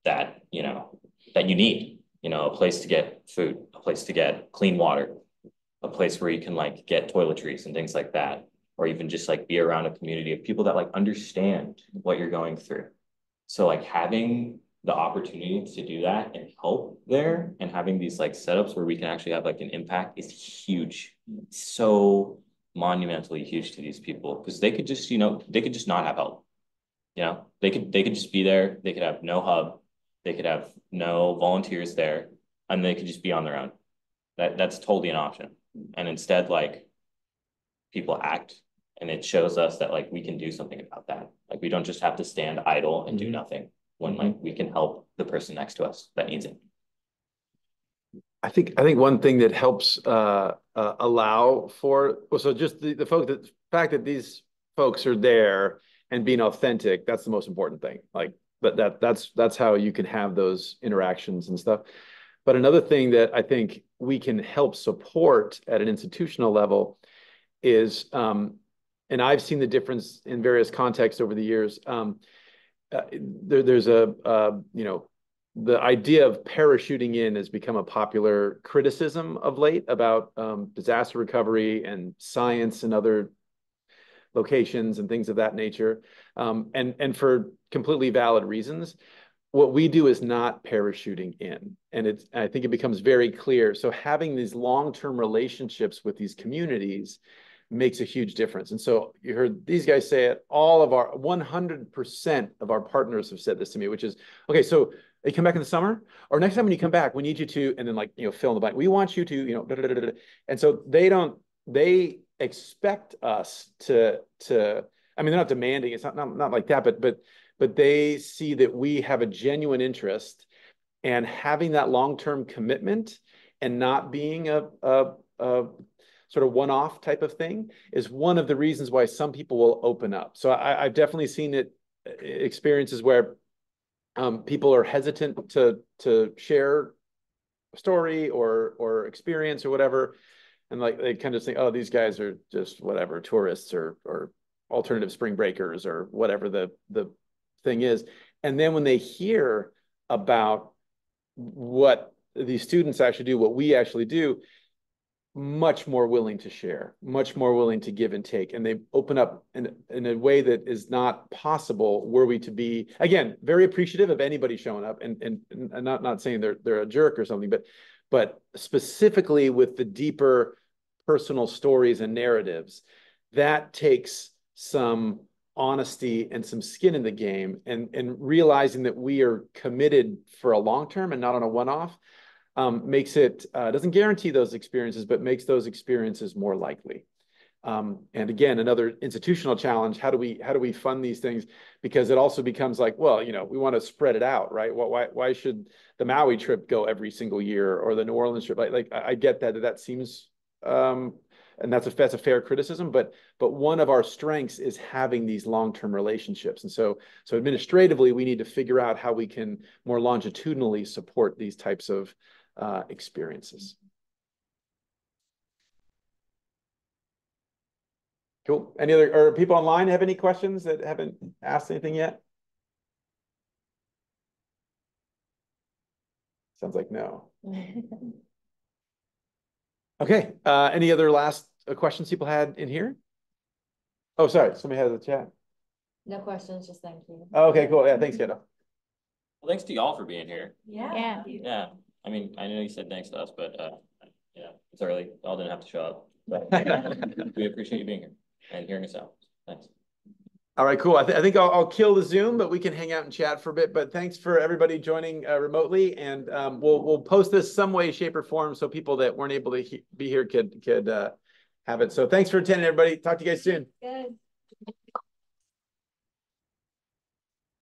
that, you know, that you need, you know, a place to get food, a place to get clean water, a place where you can like get toiletries and things like that, or even just like be around a community of people that like understand what you're going through. So like having the opportunity to do that and help there, and having these like setups where we can actually have like an impact is huge. So monumentally huge to these people, because they could just, you know, they could just not have help. You know, they could just be there. They could have no hub. They could have no volunteers there, and they could just be on their own. That's totally an option. And instead, like, people act, and it shows us that like we can do something about that. Like, we don't just have to stand idle and do nothing when like we can help the person next to us that needs it. I think one thing that helps allow for, so just the fact that these folks are there and being authentic, that's the most important thing. Like, but that's how you can have those interactions and stuff. But another thing that I think we can help support at an institutional level is, and I've seen the difference in various contexts over the years. There's a, you know, the idea of parachuting in has become a popular criticism of late about disaster recovery and science and other locations and things of that nature, and for completely valid reasons. What we do is not parachuting in, and I think it becomes very clear. So having these long-term relationships with these communities makes a huge difference. And so you heard these guys say it, 100% of our partners have said this to me, which is, okay, so you come back in the summer, or next time when you come back, we need you to, and then like, you know, fill in the blank. We want you to, you know, da, da, da, da. And so they expect us to, I mean, they're not demanding, it's not like that, but they see that we have a genuine interest, and having that long-term commitment and not being a sort of one-off type of thing is one of the reasons why some people will open up. So I've definitely seen it, experiences where people are hesitant to share a story or experience or whatever. And like they kind of think, oh, these guys are just whatever, tourists or alternative spring breakers or whatever the thing is. And then when they hear about what these students actually do, what we actually do, much more willing to share, much more willing to give and take. And they open up in a way that is not possible were we to be, again, very appreciative of anybody showing up and not saying they're a jerk or something, but specifically with the deeper personal stories and narratives, that takes some honesty and some skin in the game and realizing that we are committed for a long term and not on a one-off. Makes it, doesn't guarantee those experiences, but makes those experiences more likely. And again, another institutional challenge, how do we fund these things? Because it also becomes like, well, you know, we want to spread it out, right? Why should the Maui trip go every single year or the New Orleans trip? Like I get that seems, and that's a fair criticism, but one of our strengths is having these long-term relationships. And so administratively, we need to figure out how we can more longitudinally support these types of experiences. Cool. Any other, or people online have any questions that haven't asked anything yet? Sounds like no. Okay. Any other last questions people had in here? Oh, sorry. Somebody has a chat. No questions. Just thank you. Oh, okay, cool. Yeah. Thanks, Kendall. Well, thanks to y'all for being here. Yeah. Yeah. I mean, I know you said thanks to us, but yeah, it's early. Y'all didn't have to show up. But we appreciate you being here and hearing us out. Thanks. All right, cool. I think I'll kill the Zoom, but we can hang out and chat for a bit. But thanks for everybody joining remotely, and we'll post this some way, shape, or form so people that weren't able to be here could have it. So thanks for attending, everybody. Talk to you guys soon. Good.